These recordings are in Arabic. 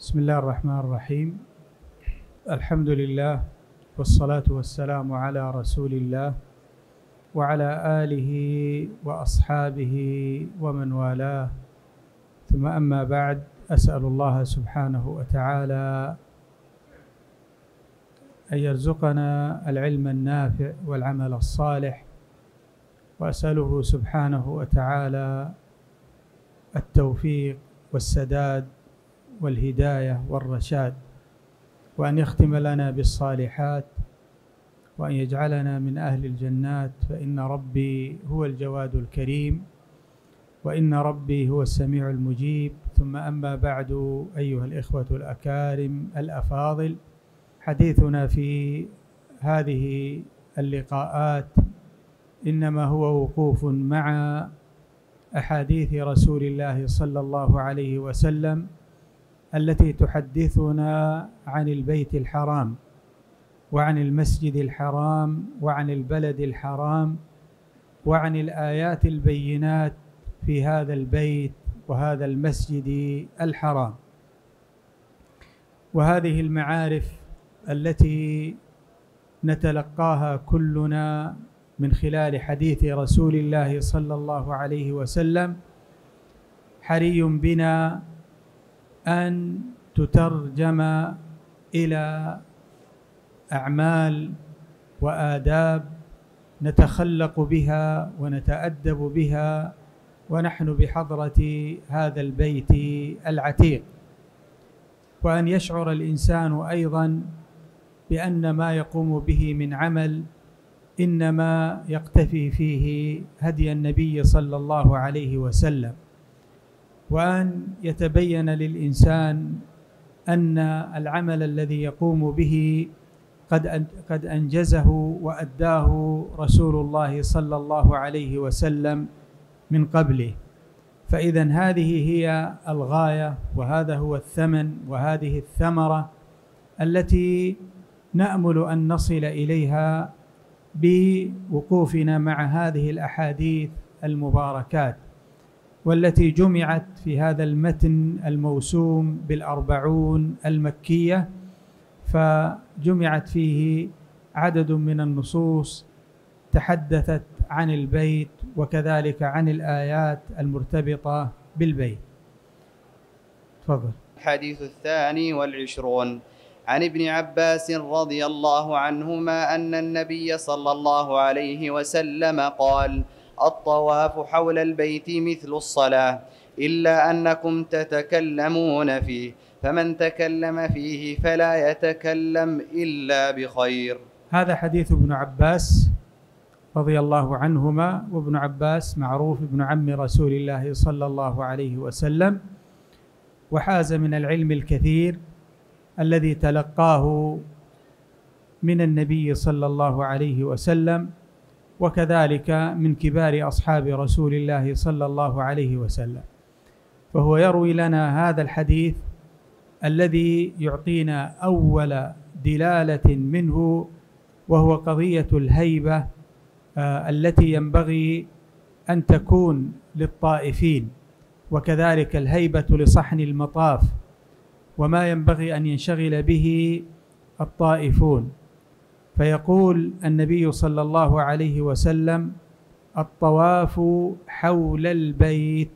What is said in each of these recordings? بسم الله الرحمن الرحيم. الحمد لله والصلاة والسلام على رسول الله وعلى آله وأصحابه ومن والاه، ثم أما بعد، أسأل الله سبحانه وتعالى أن يرزقنا العلم النافع والعمل الصالح، وأسأله سبحانه وتعالى التوفيق والسداد والهداية والرشاد، وأن يختم لنا بالصالحات، وأن يجعلنا من أهل الجنات، فإن ربي هو الجواد الكريم، وإن ربي هو السميع المجيب. ثم أما بعد، أيها الإخوة الأكارم الأفاضل، حديثنا في هذه اللقاءات إنما هو وقوف مع أحاديث رسول الله صلى الله عليه وسلم التي تحدثنا عن البيت الحرام، وعن المسجد الحرام، وعن البلد الحرام، وعن الآيات البينات في هذا البيت وهذا المسجد الحرام. وهذه المعارف التي نتلقاها كلنا من خلال حديث رسول الله صلى الله عليه وسلم حري بنا أن تترجم إلى أعمال وآداب نتخلق بها ونتأدب بها ونحن بحضرة هذا البيت العتيق، وأن يشعر الإنسان أيضاً بأن ما يقوم به من عمل إنما يقتفي فيه هدي النبي صلى الله عليه وسلم، وأن يتبين للإنسان أن العمل الذي يقوم به قد أنجزه وأداه رسول الله صلى الله عليه وسلم من قبله. فإذن هذه هي الغاية، وهذا هو الثمن، وهذه الثمرة التي نأمل أن نصل إليها بوقوفنا مع هذه الأحاديث المباركات، والتي جمعت في هذا المتن الموسوم بالأربعون المكية، فجمعت فيه عدد من النصوص تحدثت عن البيت، وكذلك عن الآيات المرتبطة بالبيت. تفضل. الحديث الثاني والعشرون، عن ابن عباس رضي الله عنهما أن النبي صلى الله عليه وسلم قال: الطواف حول البيت مثل الصلاة إلا أنكم تتكلمون فيه، فمن تكلم فيه فلا يتكلم إلا بخير. هذا حديث ابن عباس رضي الله عنهما، وابن عباس معروف ابن عم رسول الله صلى الله عليه وسلم، وحاز من العلم الكثير الذي تلقاه من النبي صلى الله عليه وسلم، وكذلك من كبار أصحاب رسول الله صلى الله عليه وسلم، فهو يروي لنا هذا الحديث الذي يعطينا أول دلالة منه، وهو قضية الهيبة التي ينبغي أن تكون للطائفين، وكذلك الهيبة لصحن المطاف، وما ينبغي أن ينشغل به الطائفون. فيقول النبي صلى الله عليه وسلم: الطواف حول البيت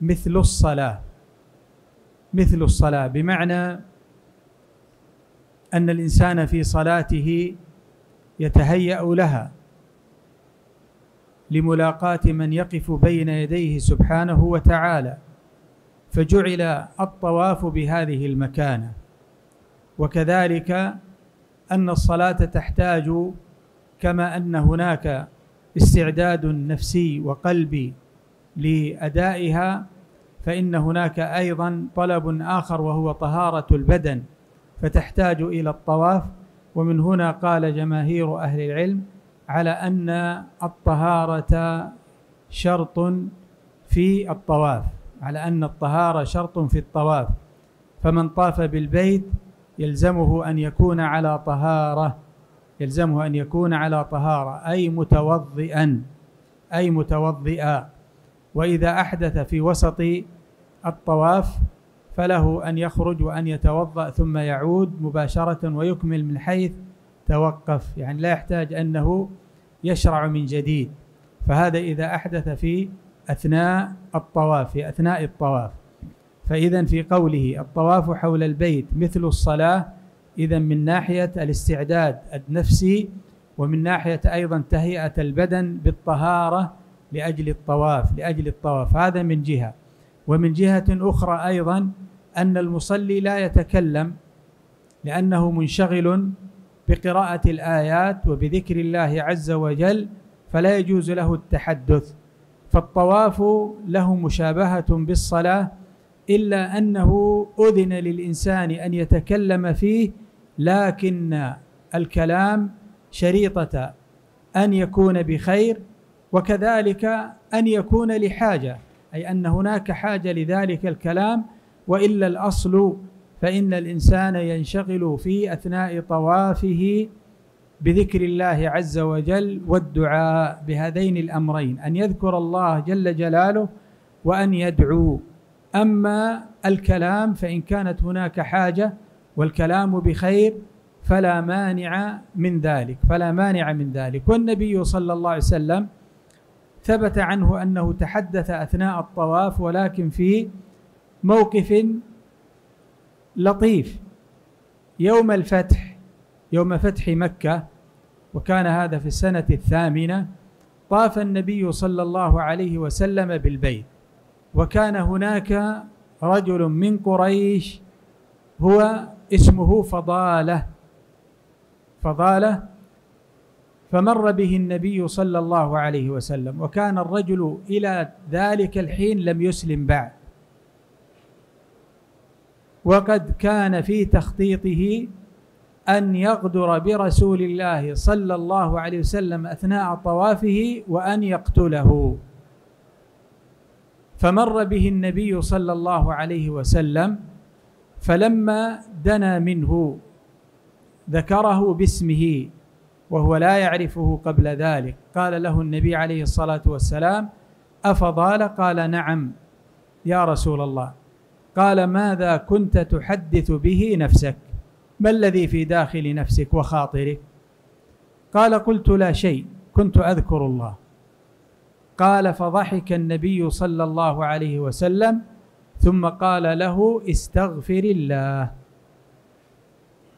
مثل الصلاة. مثل الصلاة بمعنى أن الإنسان في صلاته يتهيأ لها لملاقاة من يقف بين يديه سبحانه وتعالى، فجعل الطواف بهذه المكانة. وكذلك أن الصلاة تحتاج، كما أن هناك استعداد نفسي وقلبي لأدائها، فإن هناك أيضا طلب آخر، وهو طهارة البدن، فتحتاج إلى الطواف. ومن هنا قال جماهير أهل العلم على أن الطهارة شرط في الطواف، على أن الطهارة شرط في الطواف، فمن طاف بالبيت يلزمه أن يكون على طهارة، يلزمه أن يكون على طهارة، أي متوضئا، أي متوضئا. وإذا أحدث في وسط الطواف فله أن يخرج وأن يتوضأ ثم يعود مباشرة ويكمل من حيث توقف، يعني لا يحتاج أنه يشرع من جديد. فهذا إذا أحدث في أثناء الطواف، في أثناء الطواف. فإذا في قوله الطواف حول البيت مثل الصلاة، إذا من ناحية الاستعداد النفسي، ومن ناحية أيضا تهيئة البدن بالطهارة لأجل الطواف، هذا من جهة. ومن جهة أخرى أيضا أن المصلي لا يتكلم لأنه منشغل بقراءة الآيات وبذكر الله عز وجل، فلا يجوز له التحدث. فالطواف له مشابهة بالصلاة، إلا أنه أذن للإنسان أن يتكلم فيه، لكن الكلام شريطة أن يكون بخير، وكذلك أن يكون لحاجة، أي أن هناك حاجة لذلك الكلام، وإلا الأصل فإن الإنسان ينشغل في أثناء طوافه بذكر الله عز وجل والدعاء، بهذين الأمرين، أن يذكر الله جل جلاله وأن يدعو. أما الكلام فإن كانت هناك حاجة والكلام بخير فلا مانع من ذلك، والنبي صلى الله عليه وسلم ثبت عنه أنه تحدث أثناء الطواف، ولكن في موقف لطيف يوم الفتح، يوم فتح مكة، وكان هذا في السنة 8. طاف النبي صلى الله عليه وسلم بالبيت، وكان هناك رجل من قريش هو اسمه فضالة، فمر به النبي صلى الله عليه وسلم، وكان الرجل إلى ذلك الحين لم يسلم بعد، وقد كان في تخطيطه أن يغدر برسول الله صلى الله عليه وسلم أثناء طوافه وأن يقتله. فمر به النبي صلى الله عليه وسلم، فلما دنا منه ذكره باسمه وهو لا يعرفه قبل ذلك، قال له النبي عليه الصلاة والسلام: أفضال؟ قال: نعم يا رسول الله. قال: ماذا كنت تحدث به نفسك؟ ما الذي في داخل نفسك وخاطرك؟ قال: قلت لا شيء، كنت أذكر الله. قال: فضحك النبي صلى الله عليه وسلم، ثم قال له: استغفر الله،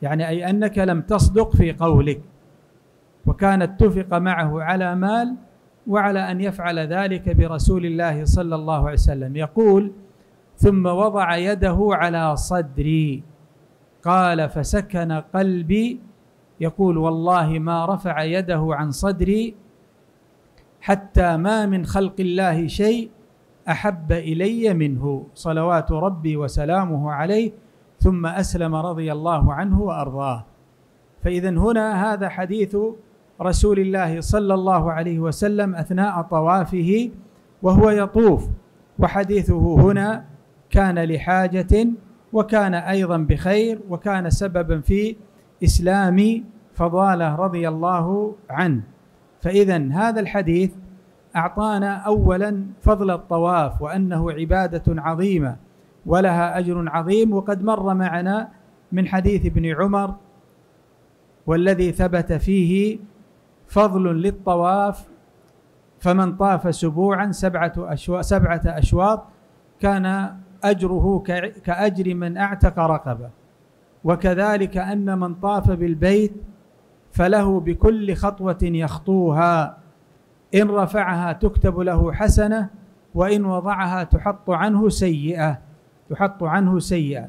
يعني أي أنك لم تصدق في قولك. وكان اتفق معه على مال وعلى أن يفعل ذلك برسول الله صلى الله عليه وسلم. يقول: ثم وضع يده على صدري، قال: فسكن قلبي. يقول: والله ما رفع يده عن صدري حتى ما من خلق الله شيء أحب إلي منه، صلوات ربي وسلامه عليه، ثم أسلم رضي الله عنه وأرضاه. فإذا هنا هذا حديث رسول الله صلى الله عليه وسلم أثناء طوافه وهو يطوف، وحديثه هنا كان لحاجة، وكان أيضا بخير، وكان سببا في إسلام فضالة رضي الله عنه. فإذا هذا الحديث أعطانا أولا فضل الطواف، وأنه عبادة عظيمة ولها أجر عظيم، وقد مر معنا من حديث ابن عمر والذي ثبت فيه فضل للطواف: فمن طاف سبوعا 7 أشواط كان أجره كأجر من أعتق رقبة. وكذلك أن من طاف بالبيت فله بكل خطوة يخطوها إن رفعها تكتب له حسنة، وإن وضعها تحط عنه سيئة.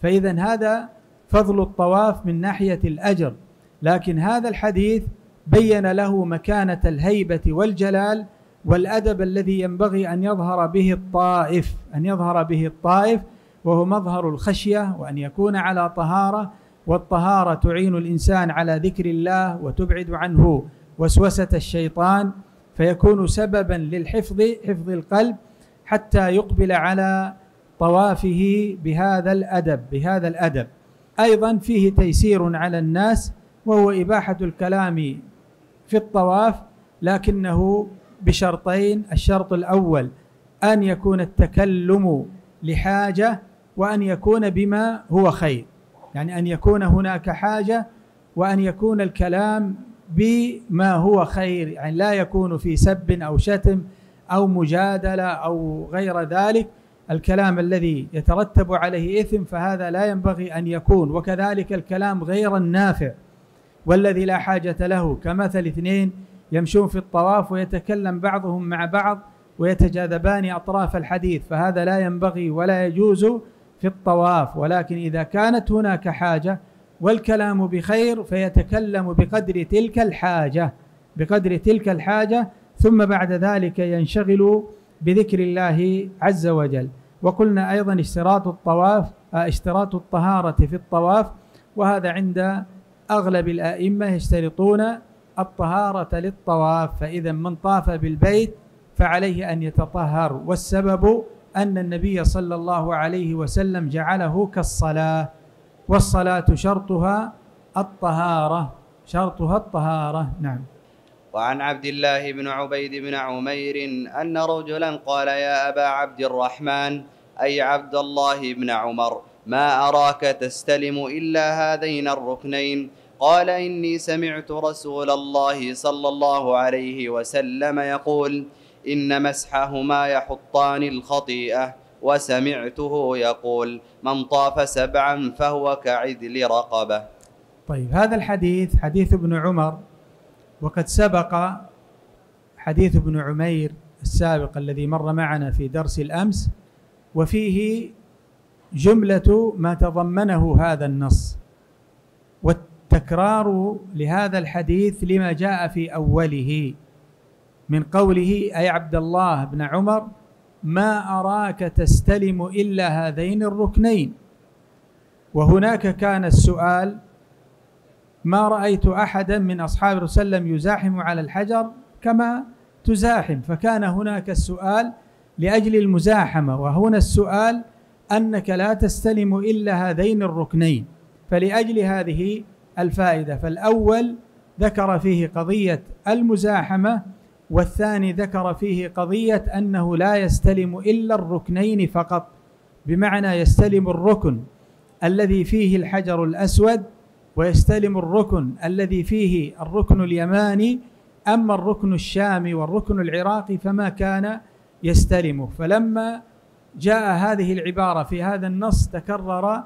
فإذا هذا فضل الطواف من ناحية الأجر. لكن هذا الحديث بين له مكانة الهيبة والجلال والأدب الذي ينبغي أن يظهر به الطائف، وهو مظهر الخشية، وأن يكون على طهارة، والطهارة تعين الإنسان على ذكر الله وتبعد عنه وسوسة الشيطان، فيكون سببا للحفظ، حفظ القلب، حتى يقبل على طوافه بهذا الأدب، أيضا فيه تيسير على الناس، وهو إباحة الكلام في الطواف، لكنه بشرطين: الشرط الأول أن يكون التكلم لحاجة، وأن يكون بما هو خير، يعني أن يكون هناك حاجة وأن يكون الكلام بما هو خير، يعني لا يكون في سب أو شتم أو مجادلة أو غير ذلك، الكلام الذي يترتب عليه إثم فهذا لا ينبغي أن يكون. وكذلك الكلام غير النافع والذي لا حاجة له، كمثل اثنين يمشون في الطواف ويتكلم بعضهم مع بعض ويتجاذبان أطراف الحديث، فهذا لا ينبغي ولا يجوز في الطواف. ولكن إذا كانت هناك حاجة والكلام بخير فيتكلم بقدر تلك الحاجة ثم بعد ذلك ينشغل بذكر الله عز وجل. وقلنا أيضا اشتراط الطهارة في الطواف، وهذا عند أغلب الأئمة يشترطون الطهارة للطواف، فإذا من طاف بالبيت فعليه أن يتطهر، والسبب أن النبي صلى الله عليه وسلم جعله كالصلاة، والصلاة شرطها الطهارة نعم. وعن عبد الله بن عبيد بن عمير أن رجلا قال: يا أبا عبد الرحمن، أي عبد الله بن عمر، ما أراك تستلم إلا هذين الركنين. قال: إني سمعت رسول الله صلى الله عليه وسلم يقول: إن مسحهما يحطان الخطيئة، وسمعته يقول: من طاف سبعا فهو كعدل رقبة. طيب، هذا الحديث حديث ابن عمر، وقد سبق حديث ابن عمير السابق الذي مر معنا في درس الأمس، وفيه جملة ما تضمنه هذا النص، والتكرار لهذا الحديث لما جاء في أوله من قوله: أي عبد الله بن عمر، ما أراك تستلم إلا هذين الركنين. وهناك كان السؤال: ما رأيت أحدا من أصحاب رسول الله يزاحم على الحجر كما تزاحم، فكان هناك السؤال لأجل المزاحمة، وهنا السؤال أنك لا تستلم إلا هذين الركنين، فلأجل هذه الفائدة. فالأول ذكر فيه قضية المزاحمة، والثاني ذكر فيه قضية أنه لا يستلم إلا الركنين فقط، بمعنى يستلم الركن الذي فيه الحجر الأسود، ويستلم الركن الذي فيه الركن اليماني، أما الركن الشامي والركن العراقي فما كان يستلمه. فلما جاء هذه العبارة في هذا النص تكرر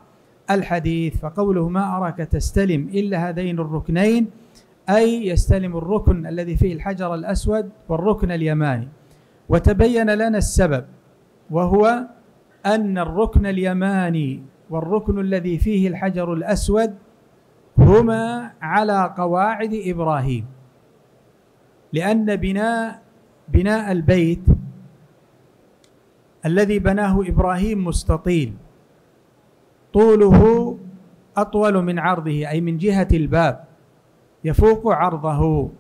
الحديث، فقوله: ما أراك تستلم إلا هذين الركنين، أي يستلم الركن الذي فيه الحجر الأسود والركن اليماني. وتبين لنا السبب، وهو أن الركن اليماني والركن الذي فيه الحجر الأسود هما على قواعد إبراهيم، لأن بناء البيت الذي بناه إبراهيم مستطيل، طوله أطول من عرضه، أي من جهة الباب يفوق عرضه.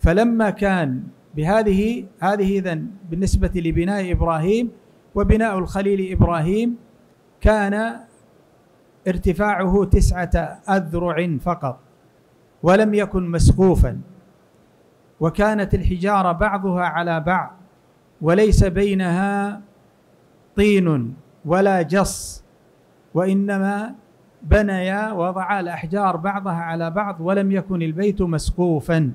فلما كان بهذه إذن بالنسبة لبناء إبراهيم، وبناء الخليل إبراهيم كان ارتفاعه 9 أذرع فقط، ولم يكن مسقوفا، وكانت الحجارة بعضها على بعض، وليس بينها طين ولا جص، وإنما بنيا وضعا الأحجار بعضها على بعض، ولم يكن البيت مسقوفا.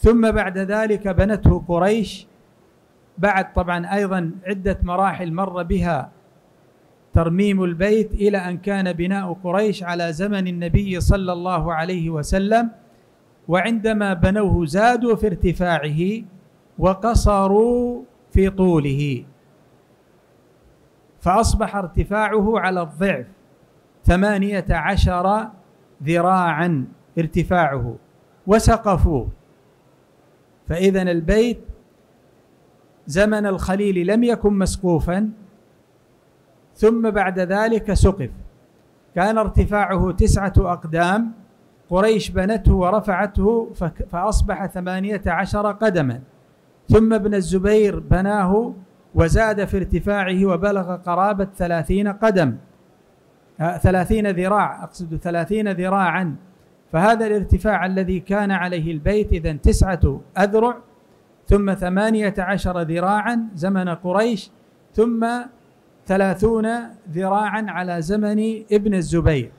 ثم بعد ذلك بنته قريش، بعد طبعا أيضا عدة مراحل مر بها ترميم البيت، إلى أن كان بناء قريش على زمن النبي صلى الله عليه وسلم، وعندما بنوه زادوا في ارتفاعه وقصروا في طوله، فأصبح ارتفاعه على الضعف 18 ذراعا ارتفاعه، وسقفوه. فإذا البيت زمن الخليل لم يكن مسقوفا، ثم بعد ذلك سقف، كان ارتفاعه 9 أقدام، قريش بنته ورفعته فأصبح 18 قدما. ثم ابن الزبير بناه وزاد في ارتفاعه وبلغ قرابة 30 قدم، 30 ذراع أقصد، 30 ذراعا. فهذا الارتفاع الذي كان عليه البيت إذن 9 أذرع، ثم 18 ذراعا زمن قريش، ثم 30 ذراعا على زمن ابن الزبير.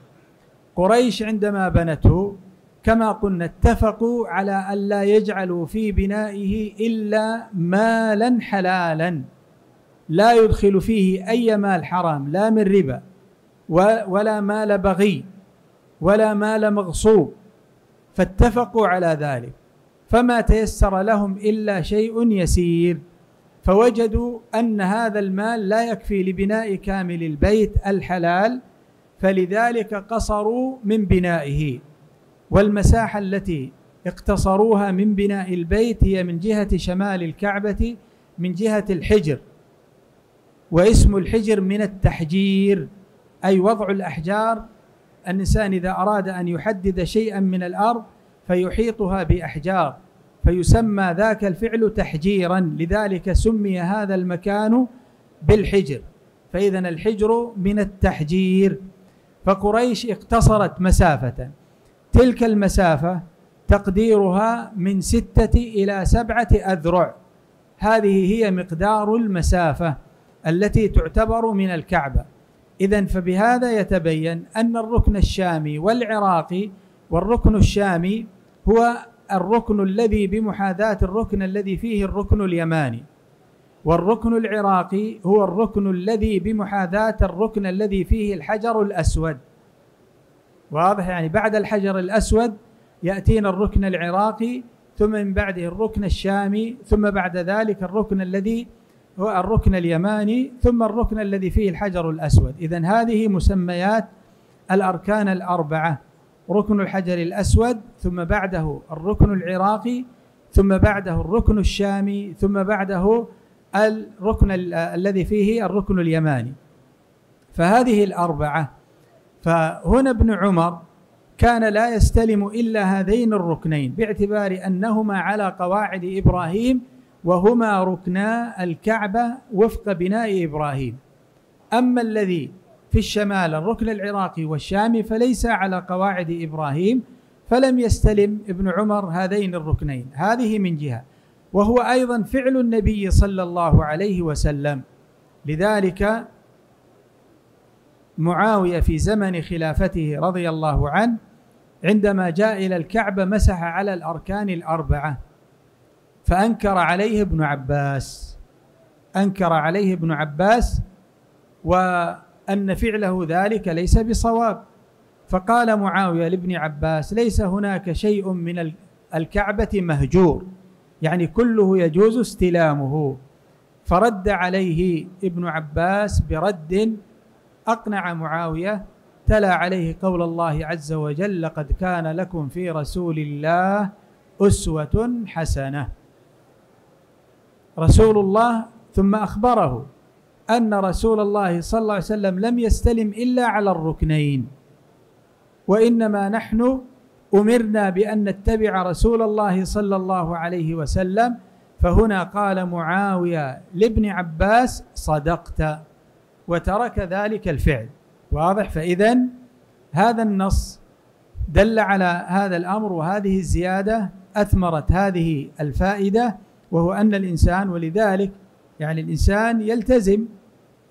قريش عندما بنته كما قلنا اتفقوا على أن لا يجعلوا في بنائه إلا مالا حلالا لا يدخل فيه أي مال حرام، لا من ربا ولا مال بغي ولا مال مغصوب، فاتفقوا على ذلك. فما تيسر لهم إلا شيء يسير، فوجدوا أن هذا المال لا يكفي لبناء كامل البيت الحلال، فلذلك قصروا من بنائه. والمساحة التي اقتصروها من بناء البيت هي من جهة شمال الكعبة من جهة الحجر، واسم الحجر من التحجير، أي وضع الأحجار. الإنسان إذا أراد أن يحدد شيئا من الأرض فيحيطها بأحجار، فيسمى ذاك الفعل تحجيرا، لذلك سمي هذا المكان بالحجر. فإذا الحجر من التحجير. فقريش اقتصرت مسافة، تلك المسافة تقديرها من 6 إلى 7 أذرع، هذه هي مقدار المسافة التي تعتبر من الكعبة. إذن فبهذا يتبين أن الركن الشامي والعراقي، والركن الشامي هو الركن الذي بمحاذاة الركن الذي فيه الركن اليماني، والركن العراقي هو الركن الذي بمحاذاة الركن الذي فيه الحجر الأسود. واضح؟ يعني بعد الحجر الأسود يأتينا الركن العراقي، ثم من بعده الركن الشامي، ثم بعد ذلك الركن الذي هو الركن اليماني، ثم الركن الذي فيه الحجر الأسود. إذن هذه مسميات الأركان الأربعة: ركن الحجر الأسود، ثم بعده الركن العراقي، ثم بعده الركن الشامي، ثم بعده الركن الذي فيه الركن اليماني. فهذه الأربعة. فهنا ابن عمر كان لا يستلم إلا هذين الركنين باعتبار أنهما على قواعد إبراهيم، وهما ركنا الكعبة وفق بناء إبراهيم. أما الذي في الشمال الركن العراقي والشامي فليس على قواعد إبراهيم، فلم يستلم ابن عمر هذين الركنين. هذه من جهة، وهو أيضا فعل النبي صلى الله عليه وسلم. لذلك معاوية في زمن خلافته رضي الله عنه عندما جاء إلى الكعبة مسح على الأركان الأربعة، فأنكر عليه ابن عباس، وأن فعله ذلك ليس بصواب. فقال معاوية لابن عباس: ليس هناك شيء من الكعبة مهجور، يعني كله يجوز استلامه. فرد عليه ابن عباس برد أقنع معاوية، تلا عليه قول الله عز وجل: لقد كان لكم في رسول الله أسوة حسنة. رسول الله ثم أخبره أن رسول الله صلى الله عليه وسلم لم يستلم إلا على الركنين، وإنما نحن أمرنا بأن نتبع رسول الله صلى الله عليه وسلم. فهنا قال معاوية لابن عباس: صدقت، وترك ذلك الفعل. واضح؟ فإذن هذا النص دل على هذا الأمر، وهذه الزيادة أثمرت هذه الفائدة، وهو أن الإنسان، ولذلك يعني الإنسان يلتزم،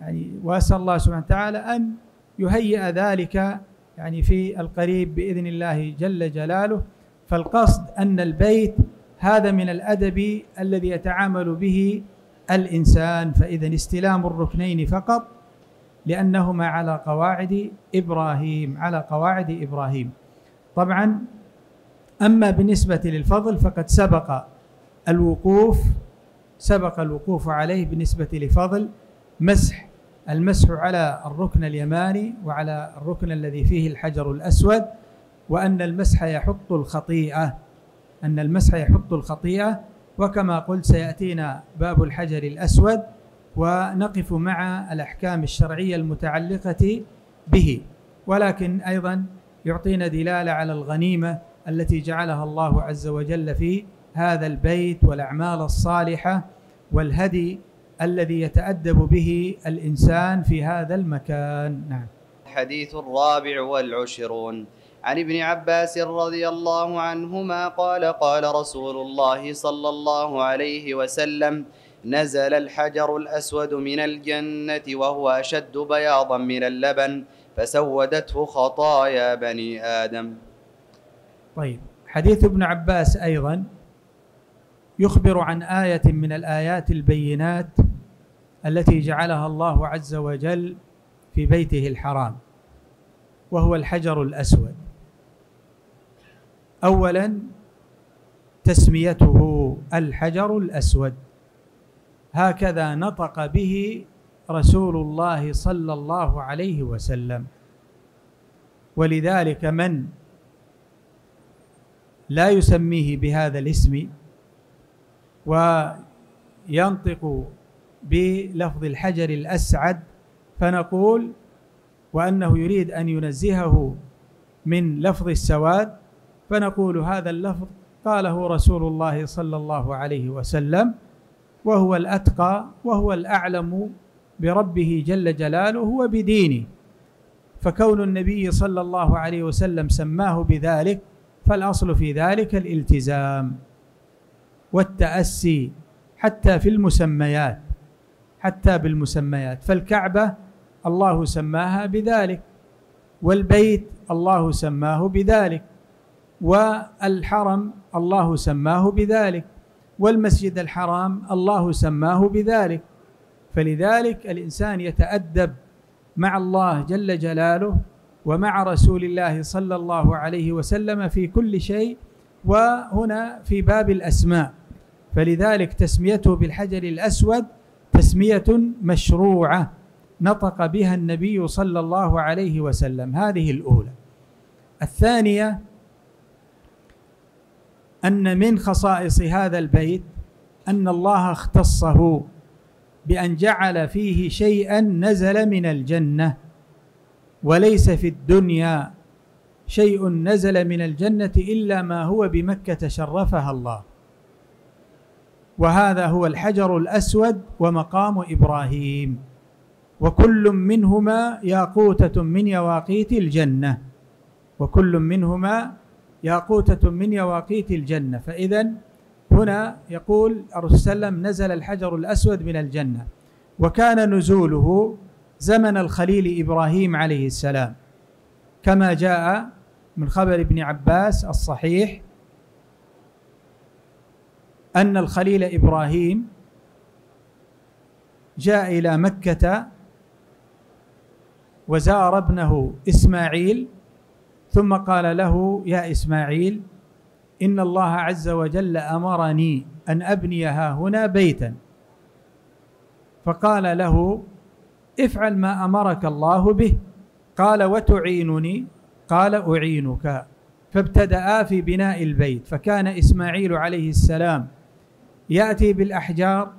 يعني وأسأل الله سبحانه وتعالى أن يهيئ ذلك يعني في القريب بإذن الله جل جلاله. فالقصد أن البيت هذا من الأدب الذي يتعامل به الإنسان. فإذن استلام الركنين فقط، لأنهما على قواعد إبراهيم، طبعا. أما بالنسبة للفضل فقد سبق الوقوف عليه بالنسبة لفضل المسح على الركن اليماني وعلى الركن الذي فيه الحجر الأسود، وأن المسح يحط الخطيئة، وكما قلت سيأتينا باب الحجر الأسود ونقف مع الأحكام الشرعية المتعلقة به. ولكن أيضا يعطينا دلالة على الغنيمة التي جعلها الله عز وجل في هذا البيت، والأعمال الصالحة والهدي الذي يتأدب به الإنسان في هذا المكان. نعم. الحديث 24 عن ابن عباس رضي الله عنهما قال: قال رسول الله صلى الله عليه وسلم: نزل الحجر الأسود من الجنة وهو أشد بياضا من اللبن فسودته خطايا بني آدم. طيب، حديث ابن عباس أيضا يخبر عن آية من الآيات البينات التي جعلها الله عز وجل في بيته الحرام، وهو الحجر الأسود. أولا تسميته الحجر الأسود، هكذا نطق به رسول الله صلى الله عليه وسلم، ولذلك من لا يسميه بهذا الاسم وينطق بلفظ الحجر الأسعد فنقول وأنه يريد أن ينزهه من لفظ السواد، فنقول هذا اللفظ قاله رسول الله صلى الله عليه وسلم، وهو الأتقى وهو الأعلم بربه جل جلاله وبدينه، فكون النبي صلى الله عليه وسلم سماه بذلك فالأصل في ذلك الالتزام والتأسي حتى في المسميات، حتى بالمسميات. فالكعبة الله سماها بذلك، والبيت الله سماه بذلك، والحرم الله سماه بذلك، والمسجد الحرام الله سماه بذلك. فلذلك الإنسان يتأدب مع الله جل جلاله ومع رسول الله صلى الله عليه وسلم في كل شيء، وهنا في باب الأسماء. فلذلك تسميته بالحجر الأسود تسمية مشروعة نطق بها النبي صلى الله عليه وسلم، هذه الأولى. الثانية أن من خصائص هذا البيت أن الله اختصه بأن جعل فيه شيئا نزل من الجنة، وليس في الدنيا شيء نزل من الجنة إلا ما هو بمكة شرفها الله، وهذا هو الحجر الأسود ومقام إبراهيم، وكل منهما ياقوتة من يواقيت الجنة، وكل منهما ياقوتة من يواقيت الجنة. فإذا هنا يقول الرسول صلى الله عليه وسلم نزل الحجر الأسود من الجنة، وكان نزوله زمن الخليل إبراهيم عليه السلام، كما جاء من خبر ابن عباس الصحيح أن الخليل إبراهيم جاء إلى مكة وزار ابنه إسماعيل، ثم قال له يا إسماعيل إن الله عز وجل أمرني أن أبني هاهنا بيتا، فقال له افعل ما أمرك الله به، قال وتعينني، قال أعينك، فابتدأ في بناء البيت. فكان إسماعيل عليه السلام يأتي بالأحجار،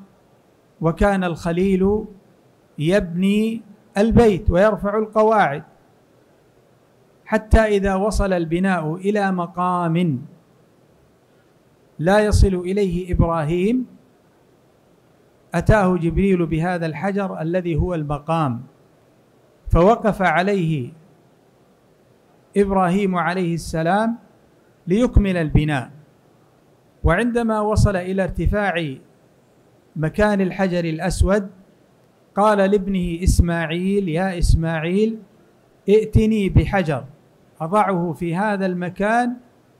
وكان الخليل يبني البيت ويرفع القواعد، حتى إذا وصل البناء إلى مقام لا يصل إليه إبراهيم أتاه جبريل بهذا الحجر الذي هو المقام، فوقف عليه إبراهيم عليه السلام ليكمل البناء. وعندما وصل إلى ارتفاع مكان الحجر الأسود قال لابنه إسماعيل يا إسماعيل ائتني بحجر أضعه في هذا المكان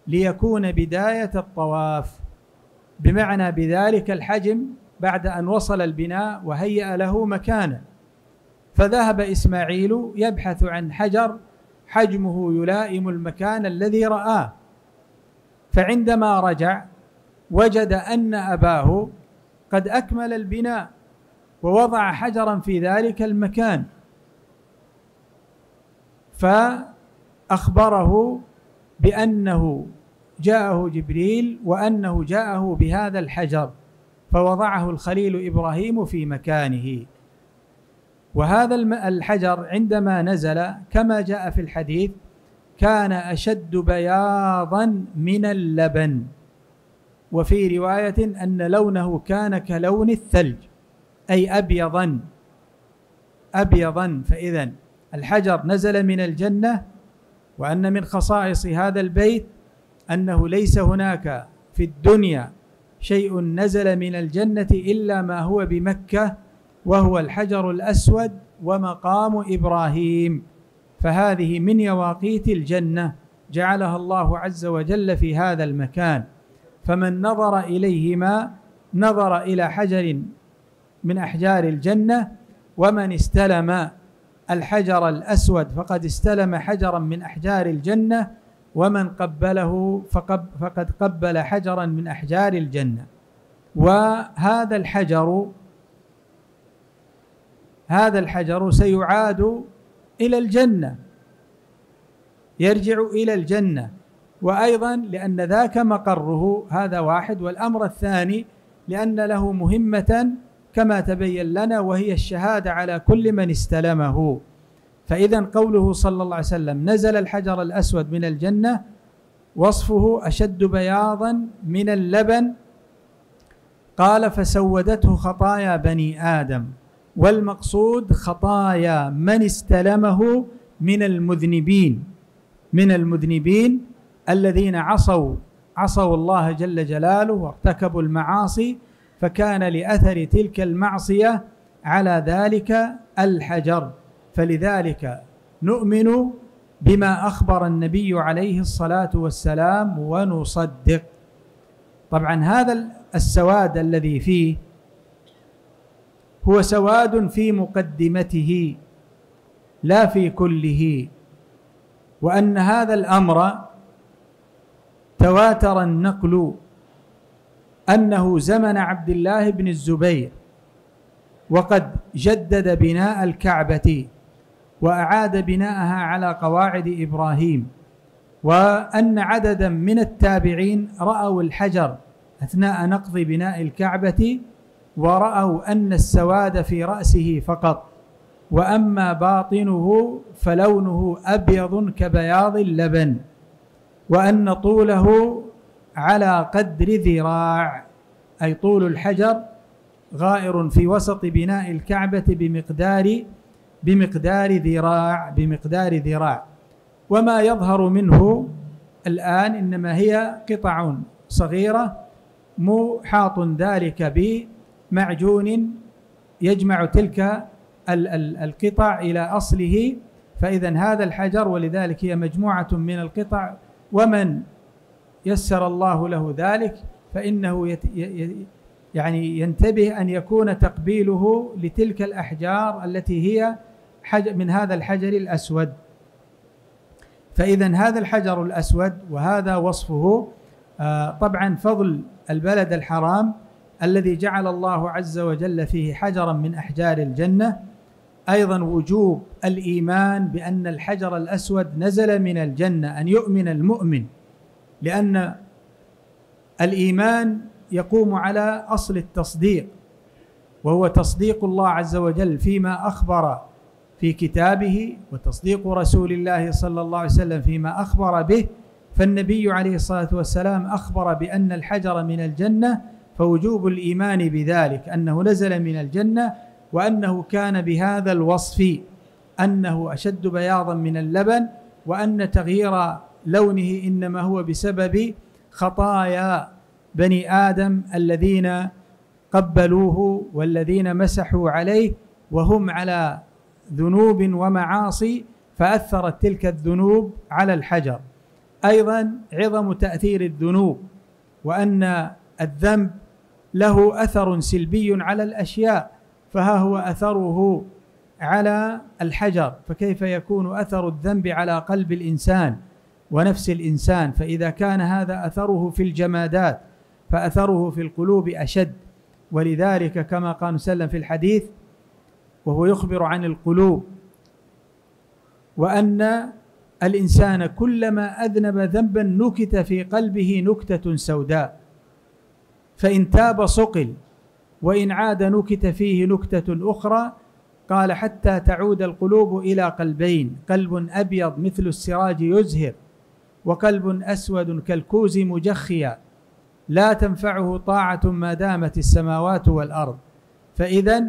ليكون بداية الطواف، بمعنى بذلك الحجم بعد أن وصل البناء وهيأ له مكانا. فذهب إسماعيل يبحث عن حجر حجمه يلائم المكان الذي رآه، فعندما رجع وجد أن أباه قد أكمل البناء ووضع حجرا في ذلك المكان، فأخبره بأنه جاءه جبريل وأنه جاءه بهذا الحجر، فوضعه الخليل إبراهيم في مكانه. وهذا الحجر عندما نزل كما جاء في الحديث كان أشد بياضا من اللبن، وفي رواية أن لونه كان كلون الثلج، أي أبيضا أبيضا. فإذا الحجر نزل من الجنة، وأن من خصائص هذا البيت أنه ليس هناك في الدنيا شيء نزل من الجنة إلا ما هو بمكة وهو الحجر الأسود ومقام إبراهيم. فهذه من يواقيت الجنة جعلها الله عز وجل في هذا المكان، فمن نظر إليهما نظر إلى حجر من أحجار الجنة، ومن استلم الحجر الأسود فقد استلم حجرا من أحجار الجنة، ومن قبله فقد قبل حجرا من أحجار الجنة. وهذا الحجر سيعاد إلى الجنة، يرجع إلى الجنة، وأيضا لأن ذاك مقره، هذا واحد. والأمر الثاني لأن له مهمة كما تبين لنا، وهي الشهادة على كل من استلمه. فإذا قوله صلى الله عليه وسلم نزل الحجر الأسود من الجنة وصفه أشد بياضا من اللبن، قال فسودته خطايا بني آدم، والمقصود خطايا من استلمه من المذنبين، الذين عصوا الله جل جلاله وارتكبوا المعاصي، فكان لأثر تلك المعصية على ذلك الحجر. فلذلك نؤمن بما أخبر النبي عليه الصلاة والسلام ونصدق. طبعا هذا السواد الذي فيه هو سواد في مقدمته لا في كله، وأن هذا الأمر تواتر النقل أنه زمن عبد الله بن الزبير وقد جدد بناء الكعبة وأعاد بناءها على قواعد إبراهيم، وأن عددا من التابعين رأوا الحجر أثناء نقض بناء الكعبة ورأوا أن السواد في رأسه فقط، وأما باطنه فلونه أبيض كبياض اللبن، وأن طوله على قدر ذراع، أي طول الحجر غائر في وسط بناء الكعبة بمقدار ذراع. وما يظهر منه الآن إنما هي قطع صغيرة محاط ذلك بمعجون يجمع تلك القطع إلى أصله. فإذا هذا الحجر، ولذلك هي مجموعة من القطع، ومن يسر الله له ذلك فإنه يعني ينتبه أن يكون تقبيله لتلك الأحجار التي هي من هذا الحجر الأسود. فإذا هذا الحجر الأسود وهذا وصفه، طبعا فضل البلد الحرام الذي جعل الله عز وجل فيه حجرا من أحجار الجنة، أيضا وجوب الإيمان بأن الحجر الأسود نزل من الجنة، أن يؤمن المؤمن، لأن الإيمان يقوم على أصل التصديق، وهو تصديق الله عز وجل فيما أخبر في كتابه، وتصديق رسول الله صلى الله عليه وسلم فيما أخبر به. فالنبي عليه الصلاة والسلام أخبر بأن الحجر من الجنة، فوجوب الإيمان بذلك أنه نزل من الجنة، وأنه كان بهذا الوصف، أنه أشد بياضا من اللبن، وأن تغيير لونه إنما هو بسبب خطايا بني آدم الذين قبلوه والذين مسحوا عليه، وهم على ذنوب ومعاصي، فأثرت تلك الذنوب على الحجر. أيضا عظم تأثير الذنوب، وأن الذنب له أثر سلبي على الأشياء، فها هو أثره على الحجر، فكيف يكون أثر الذنب على قلب الإنسان ونفس الإنسان؟ فإذا كان هذا أثره في الجمادات فأثره في القلوب أشد. ولذلك كما قال صلى الله عليه وسلم في الحديث وهو يخبر عن القلوب، وأن الإنسان كلما أذنب ذنبا نكت في قلبه نكتة سوداء، فإن تاب صقل، وإن عاد نكت فيه نكتة أخرى. قال حتى تعود القلوب إلى قلبين، قلب أبيض مثل السراج يزهر، وقلب أسود كالكوز مجخيا، لا تنفعه طاعة ما دامت السماوات والأرض. فإذا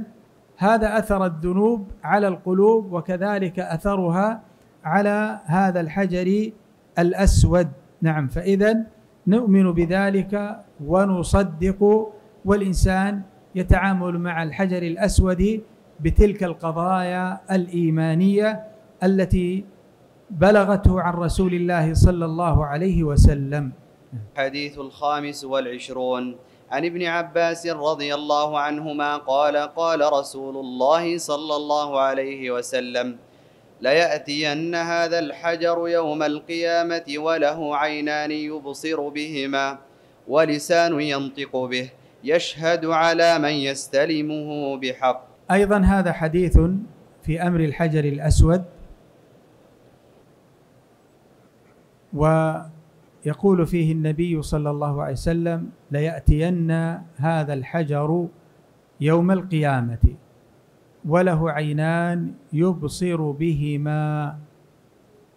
هذا أثر الذنوب على القلوب، وكذلك أثرها على هذا الحجر الأسود. نعم، فإذا نؤمن بذلك ونصدق، والإنسان يتعامل مع الحجر الأسود بتلك القضايا الإيمانية التي بلغته عن رسول الله صلى الله عليه وسلم. الحديث الخامس والعشرون عن ابن عباس رضي الله عنهما قال: قال رسول الله صلى الله عليه وسلم: ليأتين هذا الحجر يوم القيامة وله عينان يبصر بهما ولسان ينطق به يشهد على من يستلمه بحق. أيضا هذا حديث في أمر الحجر الأسود، ويقول فيه النبي صلى الله عليه وسلم: ليأتين هذا الحجر يوم القيامة وله عينان يبصر بهما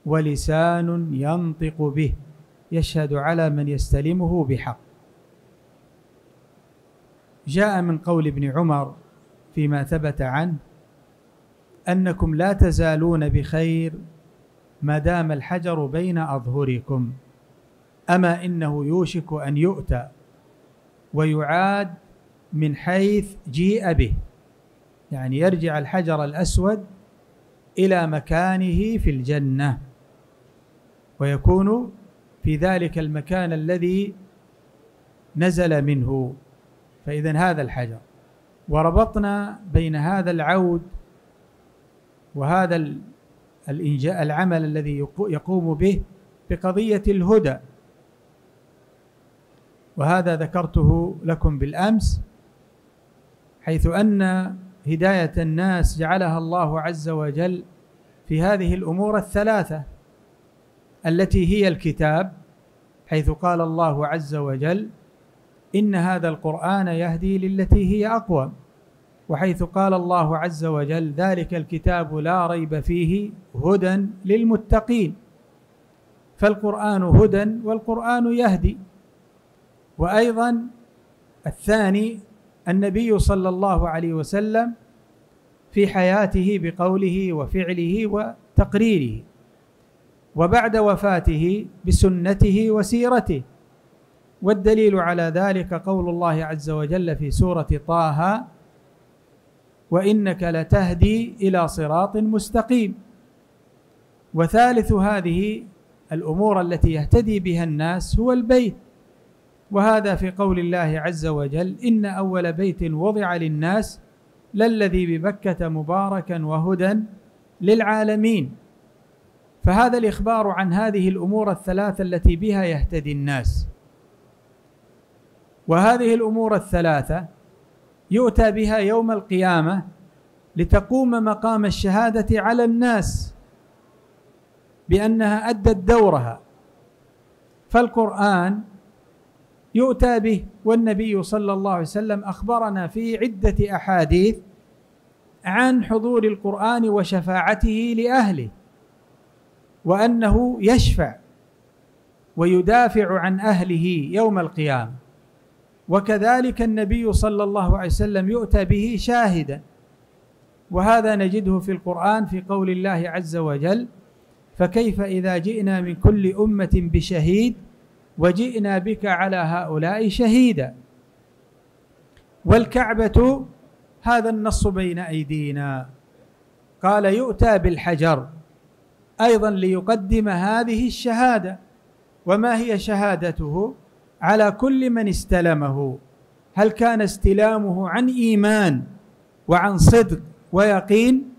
ولسان ينطق به يشهد على من يستلمه بحق. جاء من قول ابن عمر فيما ثبت عنه: أنكم لا تزالون بخير ما دام الحجر بين أظهركم، أما إنه يوشك أن يؤتى ويعاد من حيث جيء به، يعني يرجع الحجر الأسود إلى مكانه في الجنة ويكون في ذلك المكان الذي نزل منه. فإذن هذا الحجر، وربطنا بين هذا العود وهذا العمل الذي يقوم به بقضية الهدى، وهذا ذكرته لكم بالأمس، حيث أن هداية الناس جعلها الله عز وجل في هذه الأمور الثلاثة التي هي الكتاب، حيث قال الله عز وجل: إن هذا القرآن يهدي للتي هي أقوم، وحيث قال الله عز وجل: ذلك الكتاب لا ريب فيه هدى للمتقين. فالقرآن هدى والقرآن يهدي. وأيضا الثاني النبي صلى الله عليه وسلم في حياته بقوله وفعله وتقريره، وبعد وفاته بسنته وسيرته. والدليل على ذلك قول الله عز وجل في سورة طه: وإنك لتهدي إلى صراط مستقيم. وثالث هذه الأمور التي يهتدي بها الناس هو البيت، وهذا في قول الله عز وجل: إن أول بيت وضع للناس للذي ببكة مباركا وهدى للعالمين. فهذا الإخبار عن هذه الأمور الثلاثة التي بها يهتدي الناس، وهذه الأمور الثلاثة يؤتى بها يوم القيامة لتقوم مقام الشهادة على الناس بأنها أدت دورها. فالقرآن يؤتى به، والنبي صلى الله عليه وسلم أخبرنا في عدة أحاديث عن حضور القرآن وشفاعته لأهله، وأنه يشفع ويدافع عن أهله يوم القيامة. وكذلك النبي صلى الله عليه وسلم يؤتى به شاهدا، وهذا نجده في القرآن في قول الله عز وجل: فكيف إذا جئنا من كل أمة بشهيد وجئنا بك على هؤلاء شهيدا. والكعبة هذا النص بين أيدينا. قال يؤتى بالحجر أيضا ليقدم هذه الشهادة. وما هي شهادته؟ على كل من استلمه، هل كان استلامه عن إيمان وعن صدق ويقين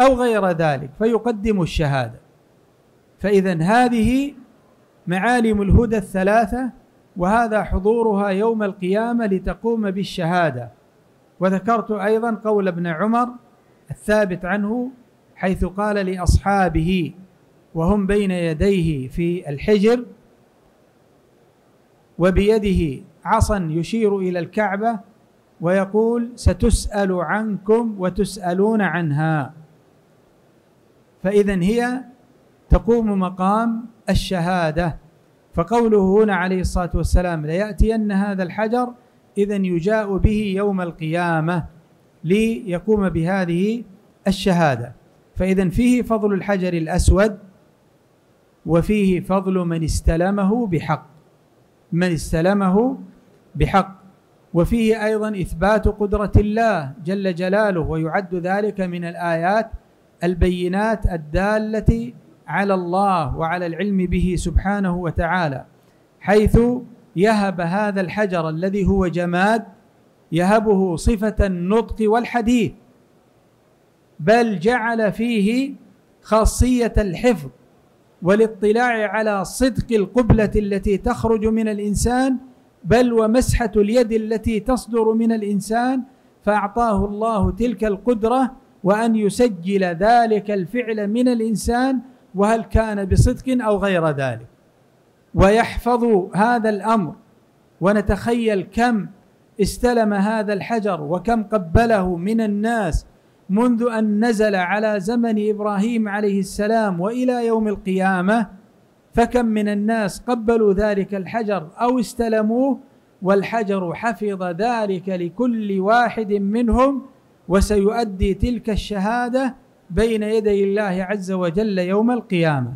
أو غير ذلك، فيقدم الشهادة. فإذن هذه معالم الهدى الثلاثة، وهذا حضورها يوم القيامة لتقوم بالشهادة. وذكرت أيضا قول ابن عمر الثابت عنه، حيث قال لأصحابه وهم بين يديه في الحجر وبيده عصا يشير إلى الكعبة، ويقول: ستسأل عنكم وتسألون عنها. فإذن هي تقوم مقام الشهادة. فقوله هنا عليه الصلاة والسلام: ليأتين هذا الحجر، إذن يجاء به يوم القيامة ليقوم بهذه الشهادة. فإذن فيه فضل الحجر الأسود، وفيه فضل من استلمه بحق. من استلمه بحق. وفيه أيضا إثبات قدرة الله جل جلاله، ويعد ذلك من الآيات البينات الدالة على الله وعلى العلم به سبحانه وتعالى، حيث يهب هذا الحجر الذي هو جماد يهبه صفة النطق والحديث، بل جعل فيه خاصية الحفظ والاطلاع على صدق القبلة التي تخرج من الإنسان، بل ومسحة اليد التي تصدر من الإنسان، فأعطاه الله تلك القدرة وأن يسجل ذلك الفعل من الإنسان وهل كان بصدق أو غير ذلك، ويحفظ هذا الأمر. ونتخيل كم استلم هذا الحجر وكم قبله من الناس منذ أن نزل على زمن إبراهيم عليه السلام وإلى يوم القيامة، فكم من الناس قبلوا ذلك الحجر أو استلموه، والحجر حفظ ذلك لكل واحد منهم، وسيؤدي تلك الشهادة بين يدي الله عز وجل يوم القيامة.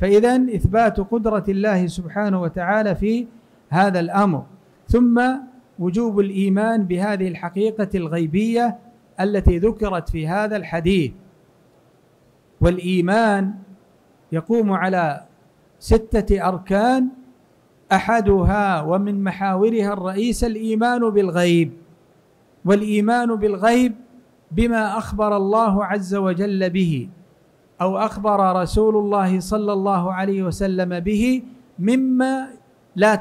فإذن إثبات قدرة الله سبحانه وتعالى في هذا الأمر، ثم وجوب الإيمان بهذه الحقيقة الغيبية التي ذكرت في هذا الحديث. والإيمان يقوم على 6 أركان، أحدها ومن محاورها الرئيس الإيمان بالغيب، والإيمان بالغيب بما أخبر الله عز وجل به أو أخبر رسول الله صلى الله عليه وسلم به مما لا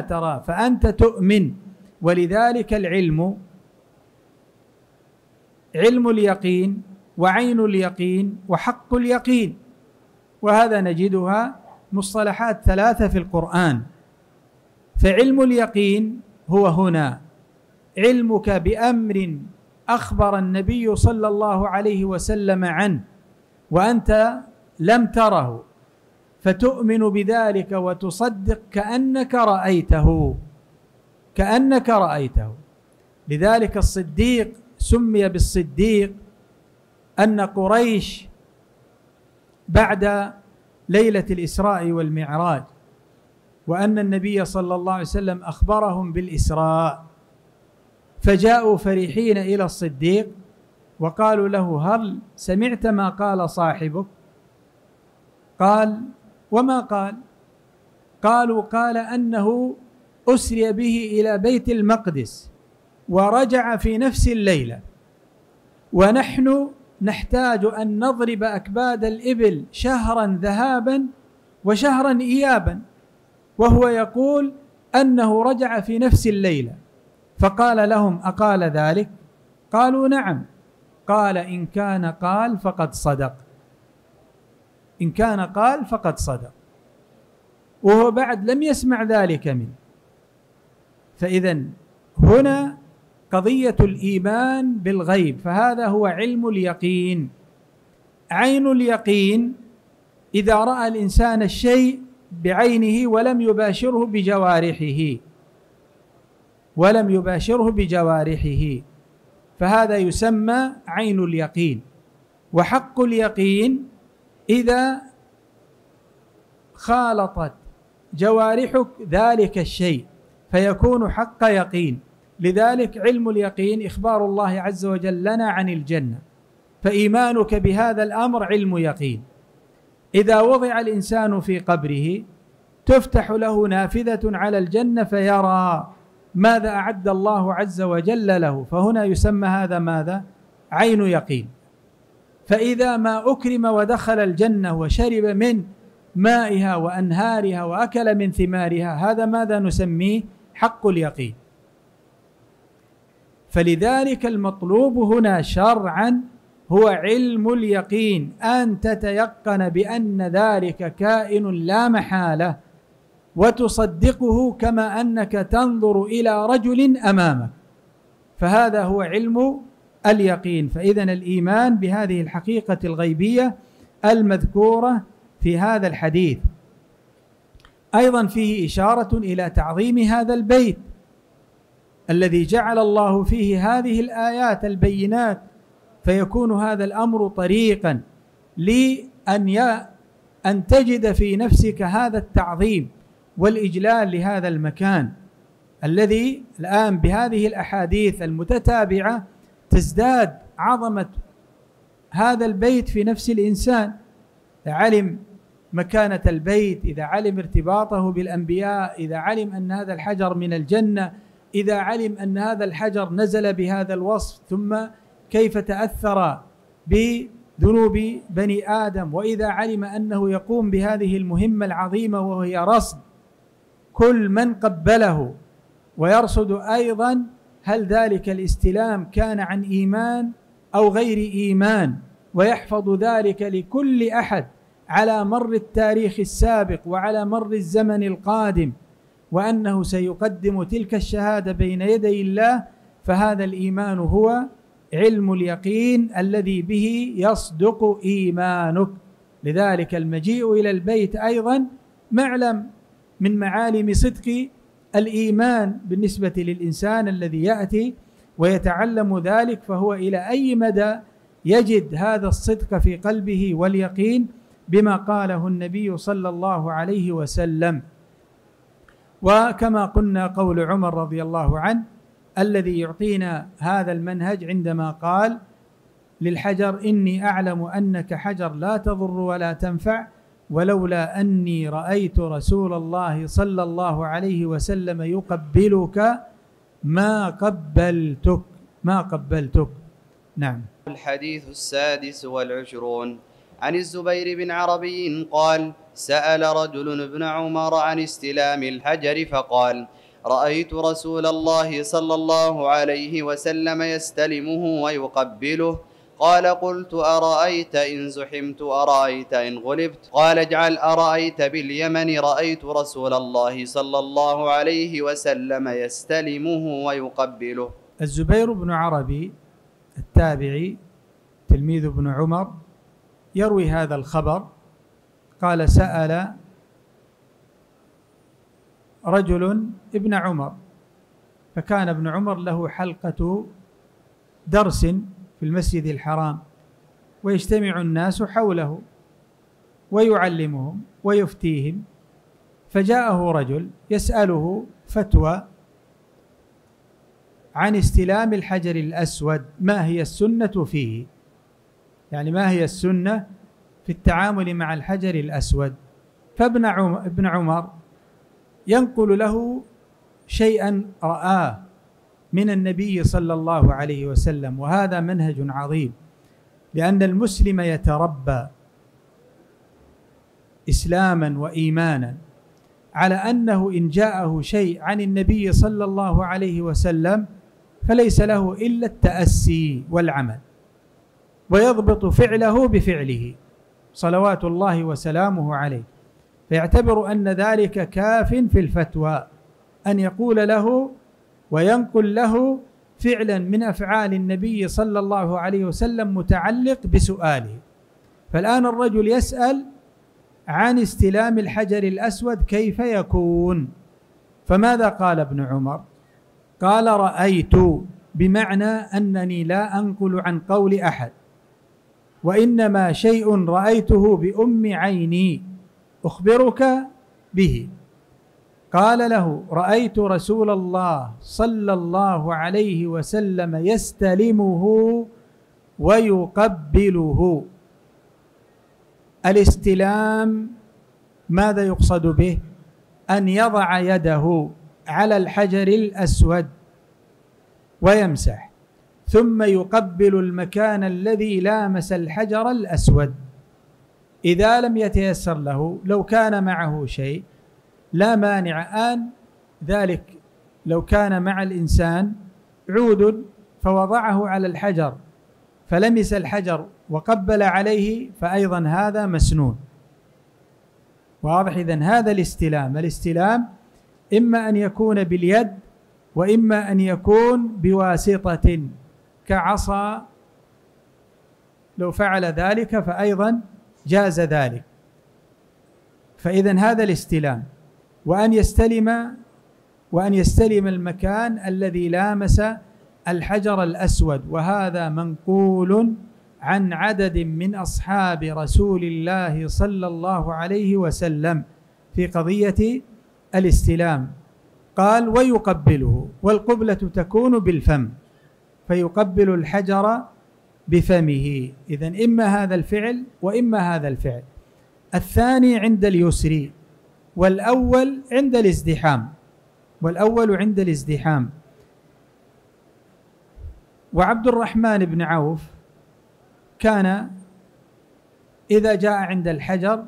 تراه، فأنت تؤمن. ولذلك العلم علم اليقين وعين اليقين وحق اليقين، وهذا نجدها مصطلحات 3 في القرآن. فعلم اليقين هو هنا علمك بأمر أخبر النبي صلى الله عليه وسلم عنه وأنت لم تره، فتؤمن بذلك وتصدق كأنك رأيته لذلك الصديق سمي بالصديق، أن قريش بعد ليلة الإسراء والمعراج وأن النبي صلى الله عليه وسلم أخبرهم بالإسراء، فجاءوا فرحين إلى الصديق وقالوا له: هل سمعت ما قال صاحبك؟ قال: وما قال؟ قالوا: قال أنه أسري به إلى بيت المقدس ورجع في نفس الليلة، ونحن نحتاج أن نضرب أكباد الإبل شهرا ذهابا وشهرا إيابا، وهو يقول أنه رجع في نفس الليلة. فقال لهم: أقال ذلك؟ قالوا: نعم. قال: إن كان قال فقد صدق، وهو بعد لم يسمع ذلك منه. فإذا هنا قضية الإيمان بالغيب، فهذا هو علم اليقين. عين اليقين إذا رأى الإنسان الشيء بعينه ولم يباشره بجوارحه فهذا يسمى عين اليقين. وحق اليقين إذا خالطت جوارحك ذلك الشيء فيكون حق يقين. لذلك علم اليقين إخبار الله عز وجل لنا عن الجنة، فإيمانك بهذا الأمر علم يقين. إذا وضع الإنسان في قبره تفتح له نافذة على الجنة فيرى ماذا أعد الله عز وجل له، فهنا يسمى هذا ماذا؟ عين يقين. فإذا ما أكرم ودخل الجنة وشرب من مائها وأنهارها وأكل من ثمارها، هذا ماذا نسميه؟ حق اليقين. فلذلك المطلوب هنا شرعا هو علم اليقين، أن تتيقن بأن ذلك كائن لا محالة، وتصدقه كما أنك تنظر إلى رجل أمامك، فهذا هو علم اليقين. فإذن الإيمان بهذه الحقيقة الغيبية المذكورة في هذا الحديث. أيضا فيه إشارة إلى تعظيم هذا البيت الذي جعل الله فيه هذه الآيات البينات، فيكون هذا الأمر طريقا لأن أن تجد في نفسك هذا التعظيم والإجلال لهذا المكان الذي الآن بهذه الأحاديث المتتابعة تزداد عظمة هذا البيت في نفس الإنسان. إذا علم مكانة البيت، إذا علم ارتباطه بالأنبياء، إذا علم أن هذا الحجر من الجنة، إذا علم أن هذا الحجر نزل بهذا الوصف ثم كيف تأثر بذنوب بني آدم، وإذا علم أنه يقوم بهذه المهمة العظيمة وهي رصد كل من قبله ويرصد أيضا، هل ذلك الاستلام كان عن إيمان أو غير إيمان؟ ويحفظ ذلك لكل أحد على مر التاريخ السابق وعلى مر الزمن القادم، وأنه سيقدم تلك الشهادة بين يدي الله. فهذا الإيمان هو علم اليقين الذي به يصدق إيمانك. لذلك المجيء إلى البيت أيضا معلم من معالم صدق الإيمان بالنسبة للإنسان الذي يأتي ويتعلم ذلك، فهو إلى أي مدى يجد هذا الصدق في قلبه واليقين بما قاله النبي صلى الله عليه وسلم. وكما قلنا قول عمر رضي الله عنه الذي يعطينا هذا المنهج عندما قال للحجر: إني أعلم أنك حجر لا تضر ولا تنفع، ولولا أني رأيت رسول الله صلى الله عليه وسلم يقبلك ما قبلتك. نعم. الحديث السادس والعشرون عن الزبير بن عربي قال: سأل رجل ابن عمر عن استلام الحجر فقال: رأيت رسول الله صلى الله عليه وسلم يستلمه ويقبله. قال: قلت: أرأيت إن زحمت؟ أرأيت إن غلبت؟ قال: اجعل أرأيت باليمن رأيت رسول الله صلى الله عليه وسلم يستلمه ويقبله. الزبير بن عربي التابعي تلميذ ابن عمر يروي هذا الخبر، قال: سأل رجل ابن عمر، فكان ابن عمر له حلقة درس في المسجد الحرام ويجتمع الناس حوله ويعلمهم ويفتيهم، فجاءه رجل يسأله فتوى عن استلام الحجر الأسود، ما هي السنة فيه، يعني ما هي السنة في التعامل مع الحجر الأسود. فابن عمر ينقل له شيئا رآه من النبي صلى الله عليه وسلم، وهذا منهج عظيم، لأن المسلم يتربى إسلاما وإيمانا على أنه إن جاءه شيء عن النبي صلى الله عليه وسلم فليس له إلا التأسي والعمل، ويضبط فعله بفعله صلوات الله وسلامه عليه، فيعتبر أن ذلك كاف في الفتوى، أن يقول له وينقل له فعلا من أفعال النبي صلى الله عليه وسلم متعلق بسؤاله. فالآن الرجل يسأل عن استلام الحجر الأسود كيف يكون، فماذا قال ابن عمر؟ قال: رأيت، بمعنى أنني لا أنقل عن قول أحد، وإنما شيء رأيته بأم عيني أخبرك به. قال له: رأيت رسول الله صلى الله عليه وسلم يستلمه ويقبله. الاستلام ماذا يقصد به؟ أن يضع يده على الحجر الأسود ويمسح، ثم يقبل المكان الذي لامس الحجر الأسود. إذا لم يتيسر له، لو كان معه شيء لا مانع أن ذلك، لو كان مع الإنسان عود فوضعه على الحجر فلمس الحجر وقبل عليه، فأيضا هذا مسنون. واضح؟ إذن هذا الاستلام إما أن يكون باليد، وإما أن يكون بواسطة كعصا، لو فعل ذلك فأيضا جاز ذلك. فإذن هذا الاستلام، وأن يستلم المكان الذي لامس الحجر الأسود، وهذا منقول عن عدد من أصحاب رسول الله صلى الله عليه وسلم في قضية الاستلام. قال ويقبله، والقبلة تكون بالفم، فيقبل الحجر بفمه. إذن إما هذا الفعل وإما هذا الفعل. الثاني عند اليسر والأول عند الازدحام، وعبد الرحمن بن عوف كان إذا جاء عند الحجر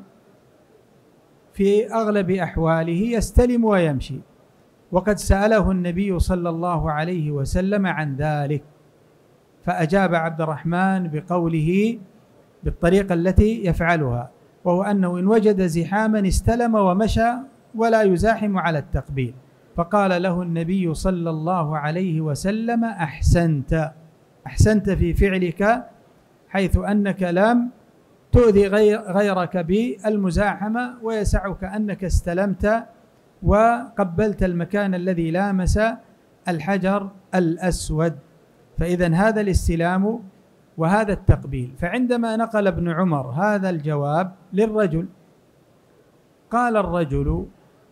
في أغلب أحواله يستلم ويمشي، وقد سأله النبي صلى الله عليه وسلم عن ذلك، فأجاب عبد الرحمن بقوله بالطريقة التي يفعلها، وهو أنه إن وجد زحاما استلم ومشى ولا يزاحم على التقبيل. فقال له النبي صلى الله عليه وسلم أحسنت، أحسنت في فعلك، حيث أنك لم تؤذي غيرك بالمزاحمة، ويسعك أنك استلمت وقبلت المكان الذي لامس الحجر الأسود. فإذا هذا الاستلام وهذا التقبيل. فعندما نقل ابن عمر هذا الجواب للرجل قال الرجل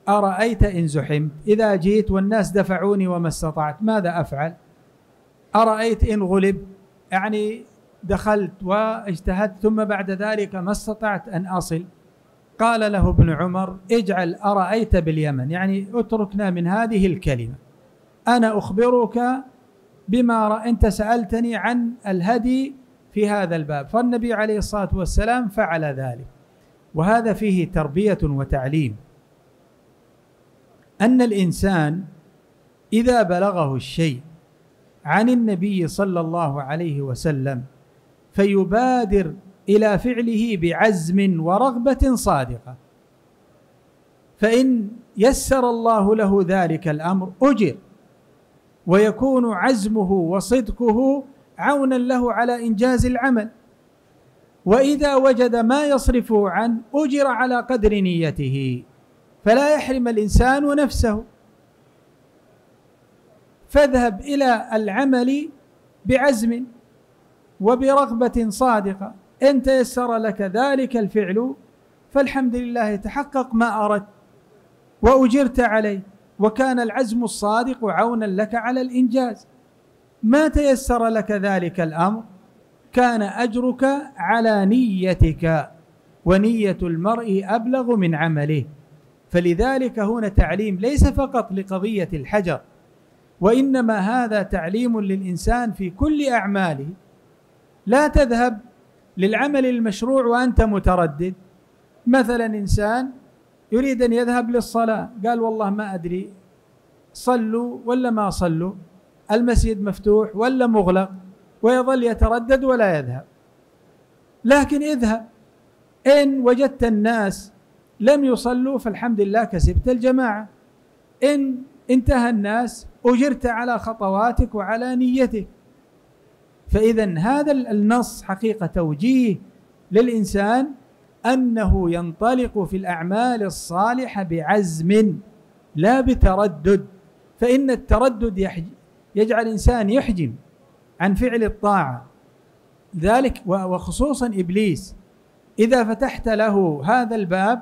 أرأيت إن زحمت، إذا جيت والناس دفعوني وما استطعت ماذا أفعل؟ أرأيت إن غلب، يعني دخلت واجتهدت ثم بعد ذلك ما استطعت أن أصل. قال له ابن عمر اجعل أرأيت باليمن، يعني اتركنا من هذه الكلمة، أنا أخبرك بما أنت سألتني عن الهدي في هذا الباب. فالنبي عليه الصلاة والسلام فعل ذلك. وهذا فيه تربية وتعليم، أن الإنسان إذا بلغه الشيء عن النبي صلى الله عليه وسلم فيبادر إلى فعله بعزم ورغبة صادقة، فإن يسر الله له ذلك الأمر أجر، ويكون عزمه وصدقه عونا له على إنجاز العمل، وإذا وجد ما يصرفه عنه أجر على قدر نيته، فلا يحرم الإنسان نفسه. فاذهب إلى العمل بعزم وبرغبة صادقة، إن تيسر لك ذلك الفعل فالحمد لله، تحقق ما أردت وأجرت عليه، وكان العزم الصادق عونا لك على الإنجاز. ما تيسر لك ذلك الأمر كان أجرك على نيتك، ونية المرء أبلغ من عمله. فلذلك هنا تعليم ليس فقط لقضية الحجر، وإنما هذا تعليم للإنسان في كل أعماله. لا تذهب للعمل المشروع وأنت متردد. مثلا إنسان يريد أن يذهب للصلاة، قال والله ما أدري صلوا ولا ما صلوا، المسجد مفتوح ولا مغلق، ويظل يتردد ولا يذهب. لكن اذهب، إن وجدت الناس لم يصلوا فالحمد لله كسبت الجماعة، إن انتهى الناس أجرت على خطواتك وعلى نيتك. فإذا هذا النص حقيقة توجيه للإنسان أنه ينطلق في الأعمال الصالحة بعزم لا بتردد، فإن التردد يجعل الإنسان يحجم عن فعل الطاعة. ذلك وخصوصا إبليس إذا فتحت له هذا الباب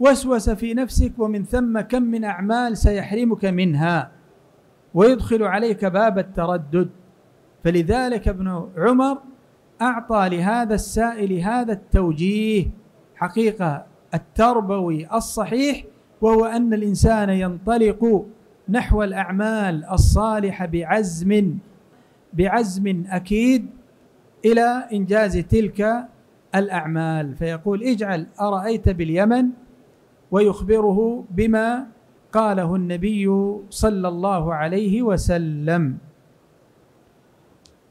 وسوس في نفسك، ومن ثم كم من أعمال سيحرمك منها ويدخل عليك باب التردد. فلذلك ابن عمر أعطى لهذا السائل هذا التوجيه حقيقة التربوي الصحيح، وهو أن الإنسان ينطلق نحو الأعمال الصالحة بعزم أكيد إلى إنجاز تلك الأعمال. فيقول اجعل أرأيت باليمن، ويخبره بما قاله النبي صلى الله عليه وسلم.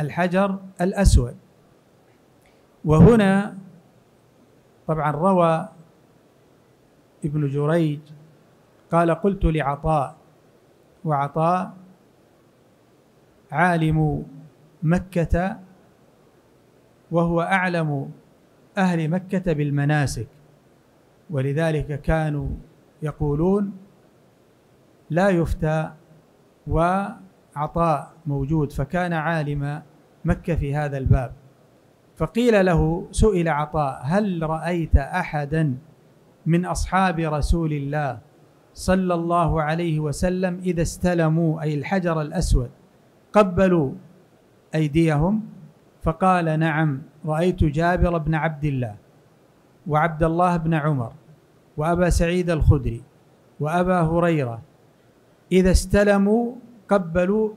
الحجر الأسود. وهنا طبعا روى ابن جريج قال: قلت لعطاء، وعطاء عالم مكة وهو أعلم أهل مكة بالمناسك، ولذلك كانوا يقولون لا يفتى، وعطاء موجود فكان عالم مكة في هذا الباب. فقيل له، سئل عطاء: هل رأيت أحدا من أصحاب رسول الله صلى الله عليه وسلم إذا استلموا أي الحجر الأسود قبلوا أيديهم؟ فقال: نعم، رأيت جابر بن عبد الله وعبد الله بن عمر وأبا سعيد الخدري وأبا هريرة إذا استلموا قبلوا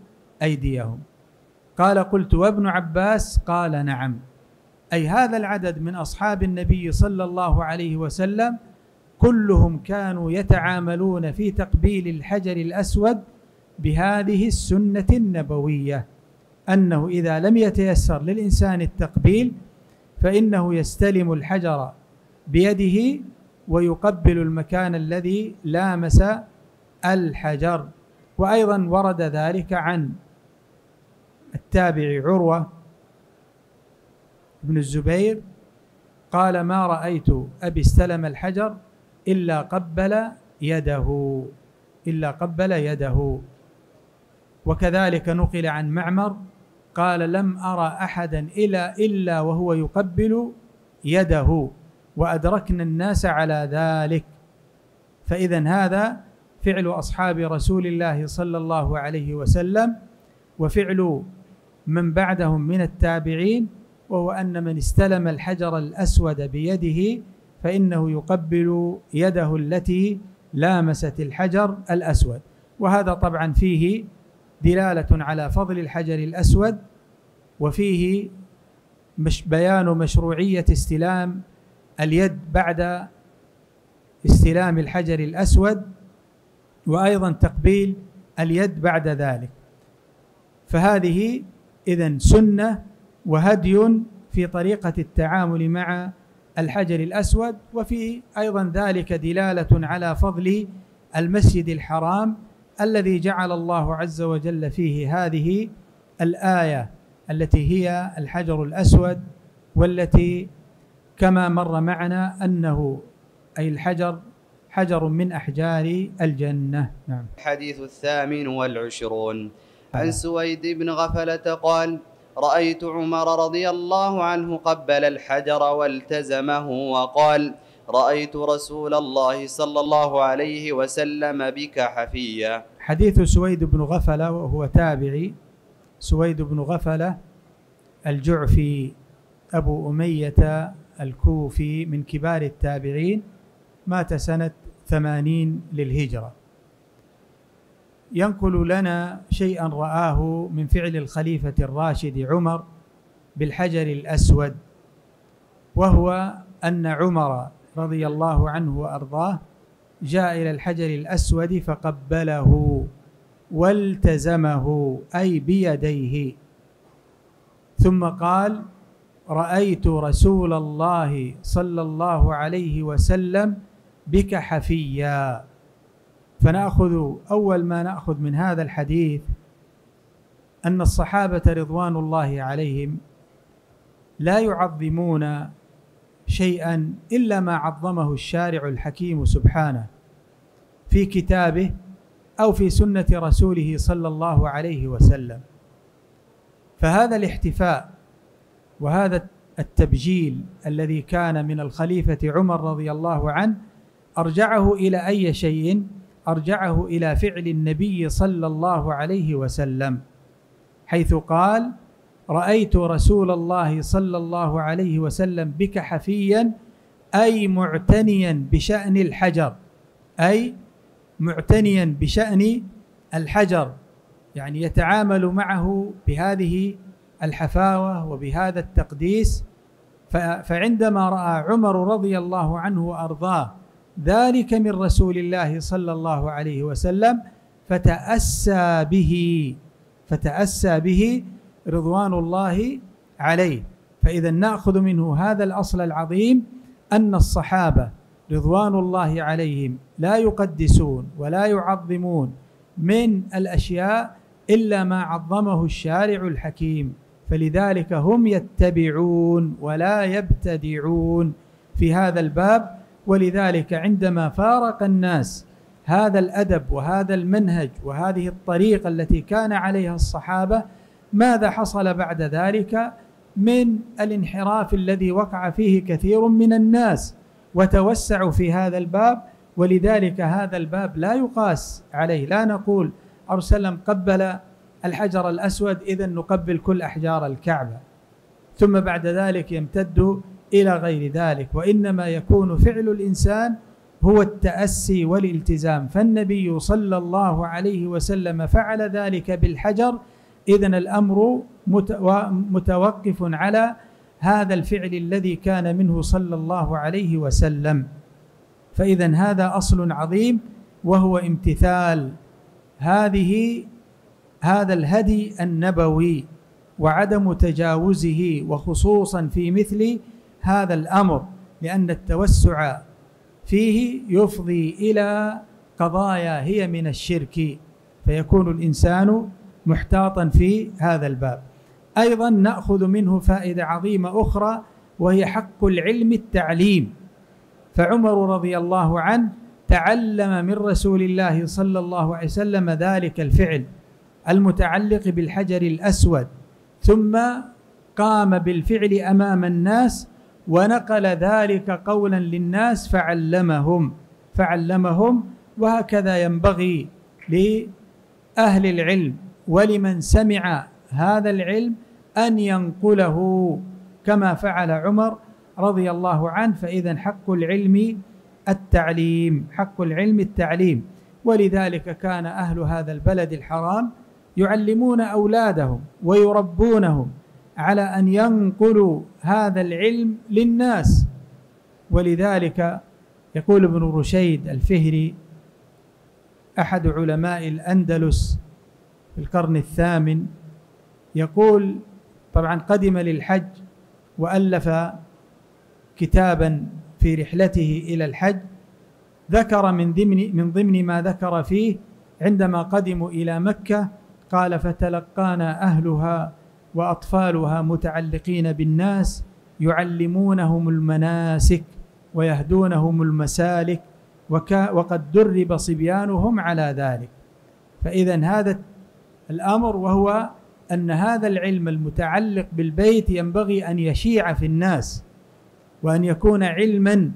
أيديهم. قال: قلت: وابن عباس؟ قال: نعم، أي هذا العدد من أصحاب النبي صلى الله عليه وسلم كلهم كانوا يتعاملون في تقبيل الحجر الأسود بهذه السنة النبوية، أنه إذا لم يتيسر للإنسان التقبيل فإنه يستلم الحجر بيده ويقبل المكان الذي لامس الحجر. وأيضا ورد ذلك عن التابع عروة بن الزبير قال: ما رأيت أبي استلم الحجر إلا قبل يده. وكذلك نقل عن معمر قال: لم أرى أحدا إلا وهو يقبل يده، وأدركنا الناس على ذلك. فإذن هذا فعل أصحاب رسول الله صلى الله عليه وسلم وفعل من بعدهم من التابعين، وهو أن من استلم الحجر الأسود بيده فإنه يقبل يده التي لامست الحجر الأسود. وهذا طبعا فيه دلالة على فضل الحجر الأسود، وفيه بيان مشروعية استلام اليد بعد استلام الحجر الأسود، وأيضا تقبيل اليد بعد ذلك. فهذه إذن سنة وهدي في طريقة التعامل مع الحجر الأسود. وفي أيضا ذلك دلالة على فضل المسجد الحرام الذي جعل الله عز وجل فيه هذه الآية التي هي الحجر الأسود، والتي كما مر معنا أنه أي الحجر حجر من أحجار الجنة. نعم. الحديث 28 عن سويد بن غفلة قال: رأيت عمر رضي الله عنه قبل الحجر والتزمه وقال: رأيت رسول الله صلى الله عليه وسلم بك حفيا. حديث سويد بن غفلة، وهو تابعي، سويد بن غفلة الجعفي أبو أمية الكوفي من كبار التابعين، مات سنة 80 للهجرة. ينقل لنا شيئا رآه من فعل الخليفة الراشد عمر بالحجر الأسود، وهو أن عمر رضي الله عنه وأرضاه جاء إلى الحجر الأسود فقبله والتزمه أي بيديه، ثم قال: رأيت رسول الله صلى الله عليه وسلم بك حفيا. فنأخذ أول ما نأخذ من هذا الحديث أن الصحابة رضوان الله عليهم لا يعظمون شيئا إلا ما عظمه الشارع الحكيم سبحانه في كتابه أو في سنة رسوله صلى الله عليه وسلم. فهذا الاحتفاء وهذا التبجيل الذي كان من الخليفة عمر رضي الله عنه أرجعه إلى أي شيء؟ أرجعه إلى فعل النبي صلى الله عليه وسلم، حيث قال: رأيت رسول الله صلى الله عليه وسلم بك حفيا، أي معتنيا بشأن الحجر، أي معتنيا بشأن الحجر، يعني يتعامل معه بهذه الحفاوة وبهذا التقديس. فعندما رأى عمر رضي الله عنه وأرضاه ذلك من رسول الله صلى الله عليه وسلم فتأسى به رضوان الله عليه. فإذا نأخذ منه هذا الأصل العظيم أن الصحابة رضوان الله عليهم لا يقدسون ولا يعظمون من الأشياء إلا ما عظمه الشارع الحكيم، فلذلك هم يتبعون ولا يبتدعون في هذا الباب. ولذلك عندما فارق الناس هذا الأدب وهذا المنهج وهذه الطريقة التي كان عليها الصحابة، ماذا حصل بعد ذلك من الانحراف الذي وقع فيه كثير من الناس وتوسعوا في هذا الباب؟ ولذلك هذا الباب لا يقاس عليه، لا نقول أرسلم قبل الحجر الأسود إذن نقبل كل أحجار الكعبة ثم بعد ذلك يمتد إلى غير ذلك، وإنما يكون فعل الإنسان هو التأسي والالتزام. فالنبي صلى الله عليه وسلم فعل ذلك بالحجر، إذن الأمر متوقف على هذا الفعل الذي كان منه صلى الله عليه وسلم. فإذا هذا أصل عظيم، وهو امتثال هذا الهدي النبوي وعدم تجاوزه، وخصوصا في مثل هذا الأمر، لأن التوسع فيه يفضي إلى قضايا هي من الشرك، فيكون الإنسان محتاطا في هذا الباب. أيضا نأخذ منه فائدة عظيمة أخرى، وهي حق العلم التعليم. فعمر رضي الله عنه تعلم من رسول الله صلى الله عليه وسلم ذلك الفعل المتعلق بالحجر الأسود، ثم قام بالفعل أمام الناس ونقل ذلك قولا للناس فعلمهم. وهكذا ينبغي لأهل العلم ولمن سمع هذا العلم أن ينقله كما فعل عمر رضي الله عنه. فإذا حق العلم التعليم، حق العلم التعليم. ولذلك كان أهل هذا البلد الحرام يعلمون أولادهم ويربونهم على أن ينقلوا هذا العلم للناس. ولذلك يقول ابن رشيد الفهري أحد علماء الأندلس في القرن الثامن، يقول طبعا قدم للحج وألف كتابا في رحلته إلى الحج، ذكر من ضمن ما ذكر فيه عندما قدموا إلى مكة، قال: فتلقانا أهلها وأطفالها متعلقين بالناس يعلمونهم المناسك ويهدونهم المسالك، وقد درب صبيانهم على ذلك. فإذا هذا الأمر، وهو أن هذا العلم المتعلق بالبيت ينبغي أن يشيع في الناس، وأن يكون علما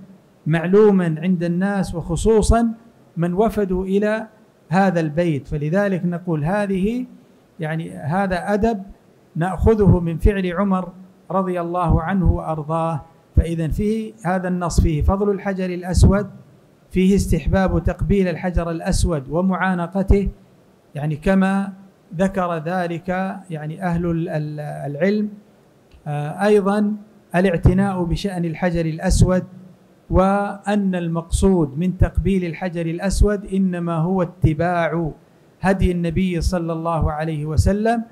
معلوما عند الناس، وخصوصا من وفدوا إلى هذا البيت. فلذلك نقول هذه هذا أدب نأخذه من فعل عمر رضي الله عنه وأرضاه. فإذا فيه هذا النص، فيه فضل الحجر الأسود، فيه استحباب تقبيل الحجر الأسود ومعانقته، كما ذكر ذلك أهل العلم. أيضا الاعتناء بشأن الحجر الأسود، وأن المقصود من تقبيل الحجر الأسود إنما هو اتباع هدي النبي صلى الله عليه وسلم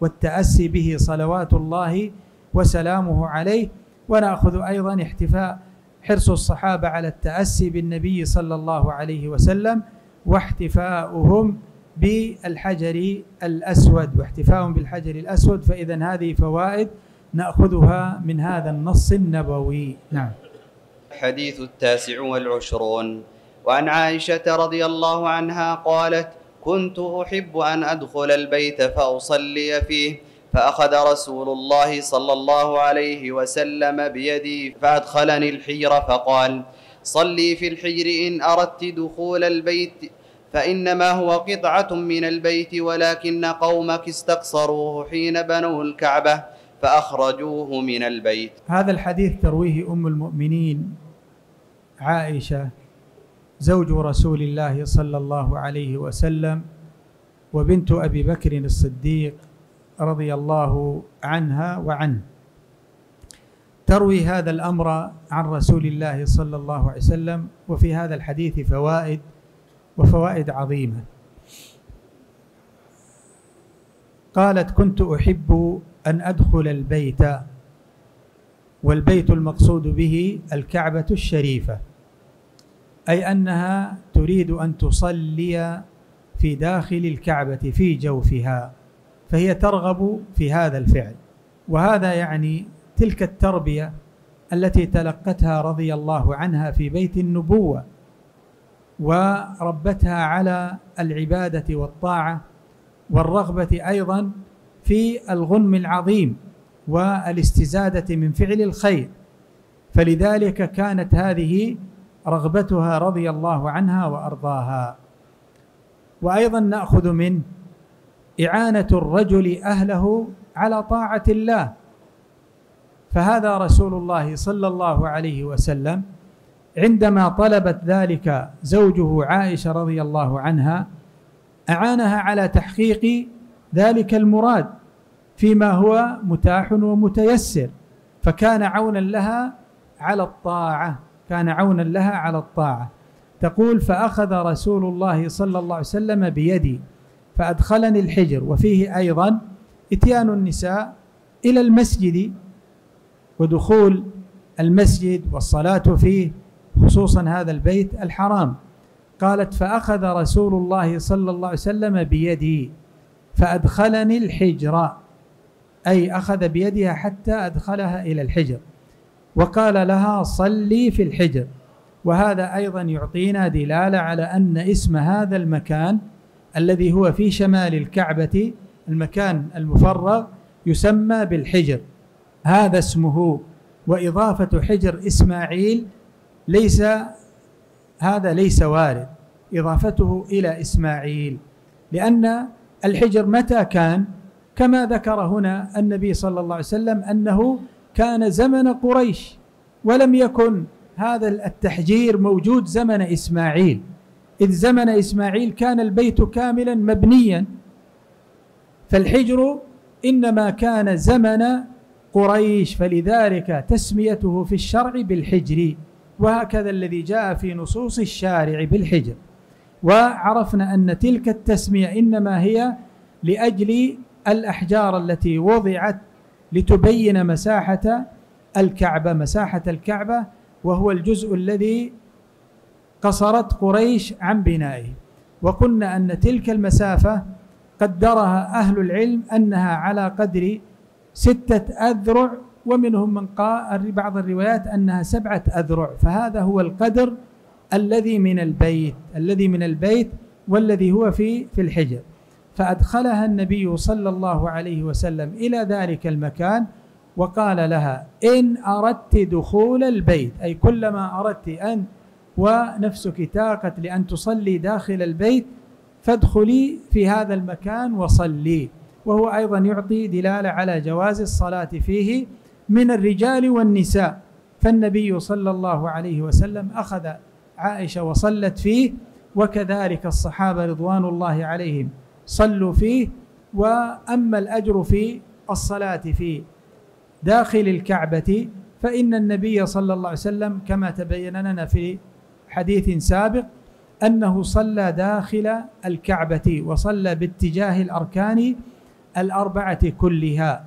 والتأسي به صلوات الله وسلامه عليه. ونأخذ أيضا احتفاء حرص الصحابة على التأسي بالنبي صلى الله عليه وسلم، واحتفاؤهم بالحجر الأسود فإذا هذه فوائد نأخذها من هذا النص النبوي. نعم. الحديث 29، وعن عائشة رضي الله عنها قالت: كنت أحب أن أدخل البيت فأصلي فيه، فأخذ رسول الله صلى الله عليه وسلم بيدي فأدخلني الحجر، فقال: صلي في الحجر إن أردت دخول البيت، فإنما هو قطعة من البيت، ولكن قومك استقصروه حين بنوا الكعبة فأخرجوه من البيت. هذا الحديث ترويه أم المؤمنين عائشة زوج رسول الله صلى الله عليه وسلم، وبنت أبي بكر الصديق رضي الله عنها وعنه، تروي هذا الأمر عن رسول الله صلى الله عليه وسلم. وفي هذا الحديث فوائد، وفوائد عظيمة. قالت: كنت أحب أن أدخل البيت، والبيت المقصود به الكعبة الشريفة، أي أنها تريد أن تصلي في داخل الكعبة في جوفها، فهي ترغب في هذا الفعل. وهذا يعني تلك التربية التي تلقتها رضي الله عنها في بيت النبوة، وربتها على العبادة والطاعة والرغبة أيضا في الغنم العظيم والاستزادة من فعل الخير، فلذلك كانت هذه رغبتها رضي الله عنها وأرضاها. وأيضا نأخذ من إعانة الرجل أهله على طاعة الله، فهذا رسول الله صلى الله عليه وسلم عندما طلبت ذلك زوجه عائشة رضي الله عنها أعانها على تحقيق ذلك المراد فيما هو متاح ومتيسر، فكان عونا لها على الطاعة، كان عونا لها على الطاعة. تقول: فأخذ رسول الله صلى الله عليه وسلم بيدي فأدخلني الحجر. وفيه أيضا إتيان النساء إلى المسجد ودخول المسجد والصلاة فيه، خصوصا هذا البيت الحرام. قالت: فأخذ رسول الله صلى الله عليه وسلم بيدي فأدخلني الحجر، أي أخذ بيدها حتى أدخلها إلى الحجر، وقال لها: صلي في الحجر. وهذا أيضا يعطينا دلالة على أن اسم هذا المكان الذي هو في شمال الكعبة، المكان المفرغ، يسمى بالحجر، هذا اسمه. وإضافة حجر إسماعيل ليس وارد إضافته إلى إسماعيل، لأن الحجر متى كان؟ كما ذكر هنا النبي صلى الله عليه وسلم أنه كان زمن قريش، ولم يكن هذا التحجير موجود زمن إسماعيل، إذ زمن إسماعيل كان البيت كاملا مبنيا، فالحجر إنما كان زمن قريش، فلذلك تسميته في الشرع بالحجر، وهكذا الذي جاء في نصوص الشارع بالحجر. وعرفنا أن تلك التسمية إنما هي لأجل الأحجار التي وضعت لتبين مساحة الكعبة، وهو الجزء الذي قصرت قريش عن بنائه. وقلنا أن تلك المسافة قدرها أهل العلم أنها على قدر 6 أذرع، ومنهم من قال بعض الروايات أنها 7 أذرع، فهذا هو القدر الذي من البيت والذي هو في الحجر. فأدخلها النبي صلى الله عليه وسلم إلى ذلك المكان، وقال لها: إن أردت دخول البيت، أي كلما أردت أن ونفسك تاقت لأن تصلي داخل البيت فادخلي في هذا المكان وصلي. وهو أيضا يعطي دلالة على جواز الصلاة فيه من الرجال والنساء، فالنبي صلى الله عليه وسلم أخذ عائشة وصلت فيه، وكذلك الصحابة رضوان الله عليهم صلوا فيه. وأما الأجر في الصلاة في داخل الكعبة فإن النبي صلى الله عليه وسلم كما تبين لنا في حديث سابق أنه صلى داخل الكعبة، وصلى باتجاه الأركان 4 كلها.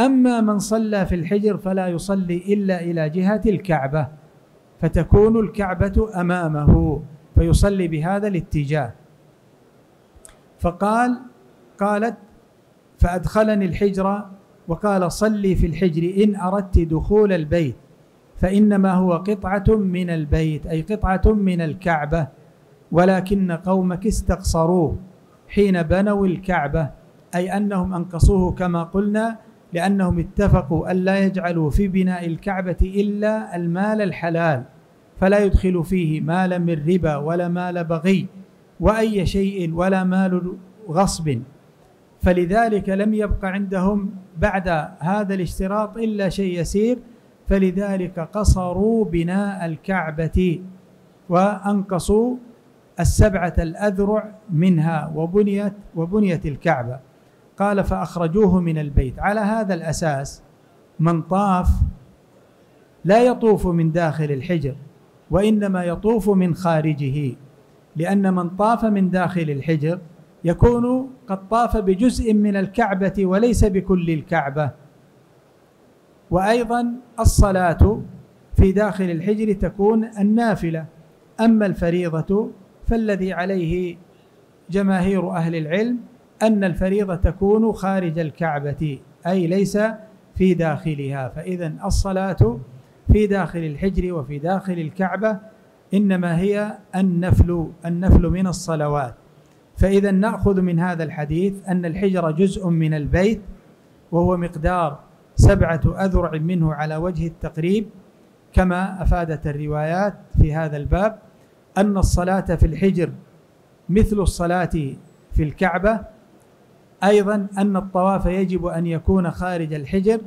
أما من صلى في الحجر فلا يصلي إلا إلى جهة الكعبة، فتكون الكعبة أمامه، فيصلي بهذا الاتجاه. قالت: فأدخلني الحجر وقال: صلي في الحجر إن أردت دخول البيت، فإنما هو قطعة من البيت، أي قطعة من الكعبة، ولكن قومك استقصروه حين بنوا الكعبة، أي أنهم أنقصوه كما قلنا، لأنهم اتفقوا ألا يجعلوا في بناء الكعبة إلا المال الحلال، فلا يدخل فيه مالا من ربا ولا مال بغي وأي شيء ولا مال غصب، فلذلك لم يبق عندهم بعد هذا الاشتراط إلا شيء يسير، فلذلك قصروا بناء الكعبة وأنقصوا 7 الأذرع منها، وبنيت الكعبة. قال: فأخرجوه من البيت. على هذا الأساس من طاف لا يطوف من داخل الحجر، وإنما يطوف من خارجه، لأن من طاف من داخل الحجر يكون قد طاف بجزء من الكعبة وليس بكل الكعبة. وأيضا الصلاة في داخل الحجر تكون النافلة، أما الفريضة فالذي عليه جماهير أهل العلم أن الفريضة تكون خارج الكعبة أي ليس في داخلها. فإذا الصلاة في داخل الحجر وفي داخل الكعبة إنما هي النفل من الصلوات. فإذا نأخذ من هذا الحديث أن الحجر جزء من البيت وهو مقدار 7 أذرع منه على وجه التقريب، كما أفادت الروايات في هذا الباب أن الصلاة في الحجر مثل الصلاة في الكعبة. أيضا أن الطواف يجب أن يكون خارج الحجر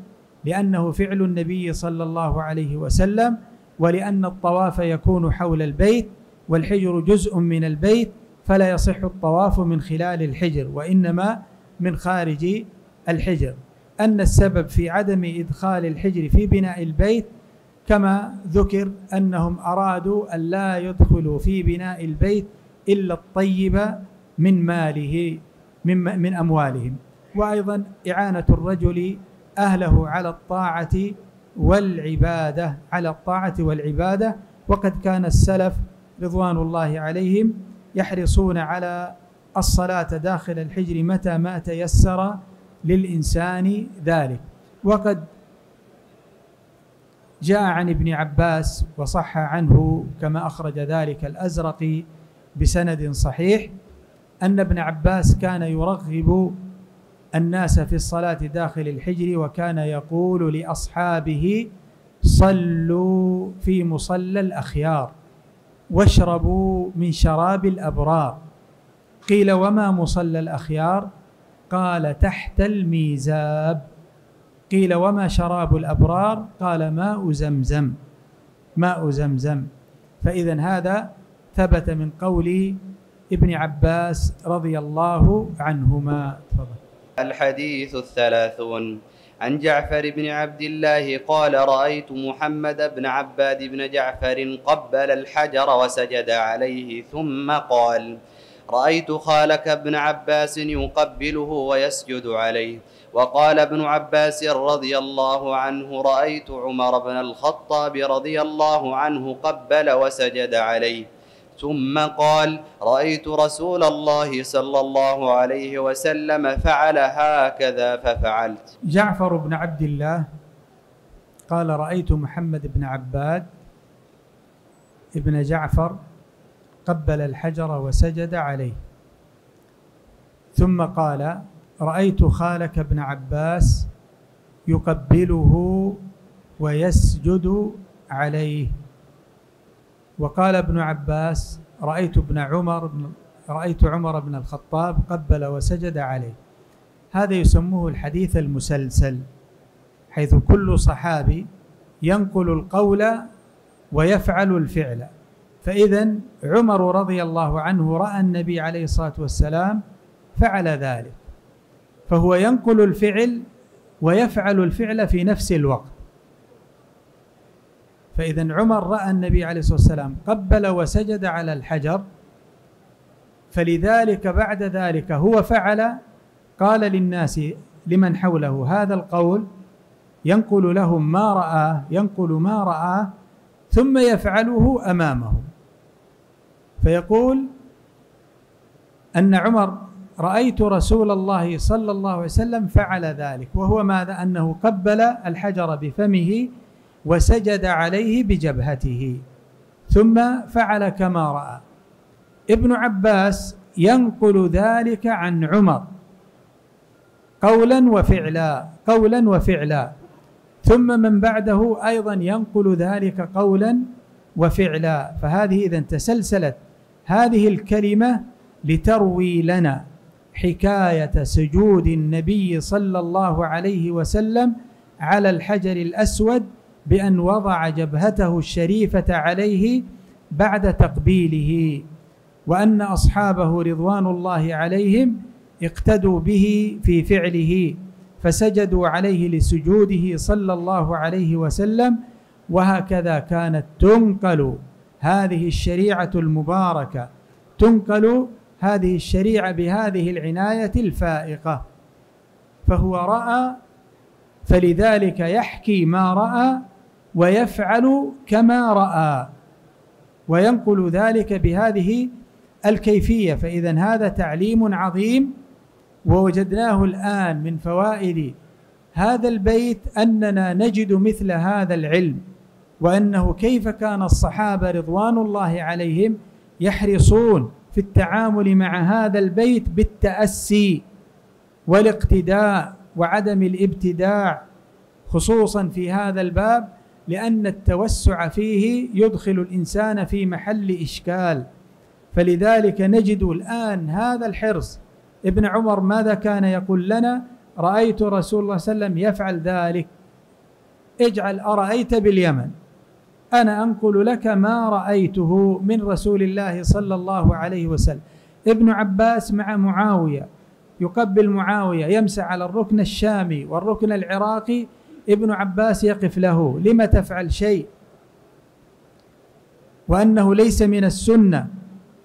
لأنه فعل النبي صلى الله عليه وسلم، ولأن الطواف يكون حول البيت والحجر جزء من البيت فلا يصح الطواف من خلال الحجر وإنما من خارج الحجر. أن السبب في عدم إدخال الحجر في بناء البيت كما ذكر أنهم أرادوا أن لا يدخلوا في بناء البيت إلا الطيب من أموالهم، وأيضا إعانة الرجل أهله على الطاعة والعبادة وقد كان السلف رضوان الله عليهم يحرصون على الصلاة داخل الحجر متى ما تيسر للإنسان ذلك. وقد جاء عن ابن عباس وصح عنه كما أخرج ذلك الأزرقي بسند صحيح أن ابن عباس كان يرغب الناس في الصلاة داخل الحجر، وكان يقول لأصحابه: صلوا في مصلى الأخيار واشربوا من شراب الأبرار. قيل: وما مصلى الأخيار؟ قال: تحت الميزاب. قيل: وما شراب الأبرار؟ قال: ماء زمزم. فإذا هذا ثبت من قول ابن عباس رضي الله عنهما. الحديث 30 عن جعفر بن عبد الله قال: رأيت محمد بن عباد بن جعفر قبل الحجر وسجد عليه، ثم قال: رأيت خالك ابن عباس يقبله ويسجد عليه. وقال ابن عباس رضي الله عنه: رأيت عمر بن الخطاب رضي الله عنه قبل وسجد عليه. ثم قال: رأيت رسول الله صلى الله عليه وسلم فعل هكذا ففعلت. جعفر بن عبد الله قال: رأيت محمد بن عباد ابن جعفر قبل الحجر وسجد عليه، ثم قال: رأيت خالك ابن عباس يقبله ويسجد عليه. وقال ابن عباس: رأيت عمر بن الخطاب قبل وسجد عليه. هذا يسموه الحديث المسلسل، حيث كل صحابي ينقل القول ويفعل الفعل. فإذا عمر رضي الله عنه رأى النبي عليه الصلاة والسلام فعل ذلك، فهو ينقل الفعل ويفعل الفعل في نفس الوقت. فإذا عمر رأى النبي عليه الصلاة والسلام قبل وسجد على الحجر، فلذلك بعد ذلك هو فعل، قال للناس لمن حوله هذا القول، ينقل لهم ما رآه ثم يفعله أمامهم، فيقول أن عمر: رأيت رسول الله صلى الله عليه وسلم فعل ذلك، وهو ماذا؟ أنه قبل الحجر بفمه وسجد عليه بجبهته، ثم فعل كما رأى. ابن عباس ينقل ذلك عن عمر قولا وفعلا، ثم من بعده أيضا ينقل ذلك قولا وفعلا. فهذه إذن تسلسلت هذه الكلمة لتروي لنا حكاية سجود النبي صلى الله عليه وسلم على الحجر الأسود بأن وضع جبهته الشريفة عليه بعد تقبيله، وأن أصحابه رضوان الله عليهم اقتدوا به في فعله فسجدوا عليه لسجوده صلى الله عليه وسلم. وهكذا كانت تنقل هذه الشريعة المباركة، تنقل هذه الشريعة بهذه العناية الفائقة، فهو رأى فلذلك يحكي ما رأى ويفعل كما رأى وينقل ذلك بهذه الكيفية. فإذن هذا تعليم عظيم، ووجدناه الآن من فوائد هذا البيت أننا نجد مثل هذا العلم، وأنه كيف كان الصحابة رضوان الله عليهم يحرصون في التعامل مع هذا البيت بالتأسي والاقتداء وعدم الابتداع، خصوصا في هذا الباب، لأن التوسع فيه يدخل الإنسان في محل إشكال. فلذلك نجد الآن هذا الحرص. ابن عمر ماذا كان يقول لنا؟ رأيت رسول الله صلى الله عليه وسلم يفعل ذلك، اجعل أرأيت باليمن، أنا أنقل لك ما رأيته من رسول الله صلى الله عليه وسلم. ابن عباس مع معاوية، يقبل معاوية، يمسح على الركن الشامي والركن العراقي، ابن عباس يقف له، لما تفعل شيء؟ وأنه ليس من السنة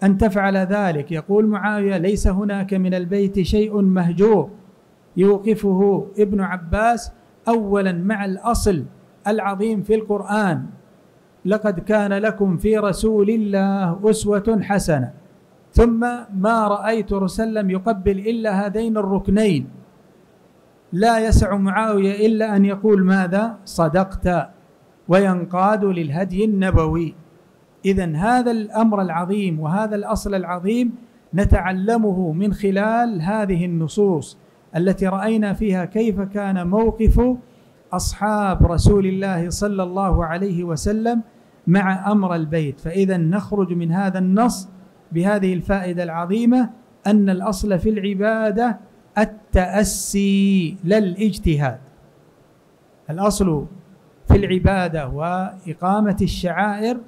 أن تفعل ذلك. يقول معاوية ليس هناك من البيت شيء مهجور، يوقفه ابن عباس أولا مع الأصل العظيم في القرآن، لقد كان لكم في رسول الله أسوة حسنة، ثم ما رأيت رسلا يقبل إلا هذين الركنين. لا يسع معاوية إلا أن يقول ماذا؟ صدقت، وينقاد للهدي النبوي. إذن هذا الأمر العظيم وهذا الأصل العظيم نتعلمه من خلال هذه النصوص التي رأينا فيها كيف كان موقف أصحاب رسول الله صلى الله عليه وسلم مع أمر البيت. فإذا نخرج من هذا النص بهذه الفائدة العظيمة، أن الأصل في العبادة التأسي لا الاجتهاد. الأصل في العبادة وإقامة الشعائر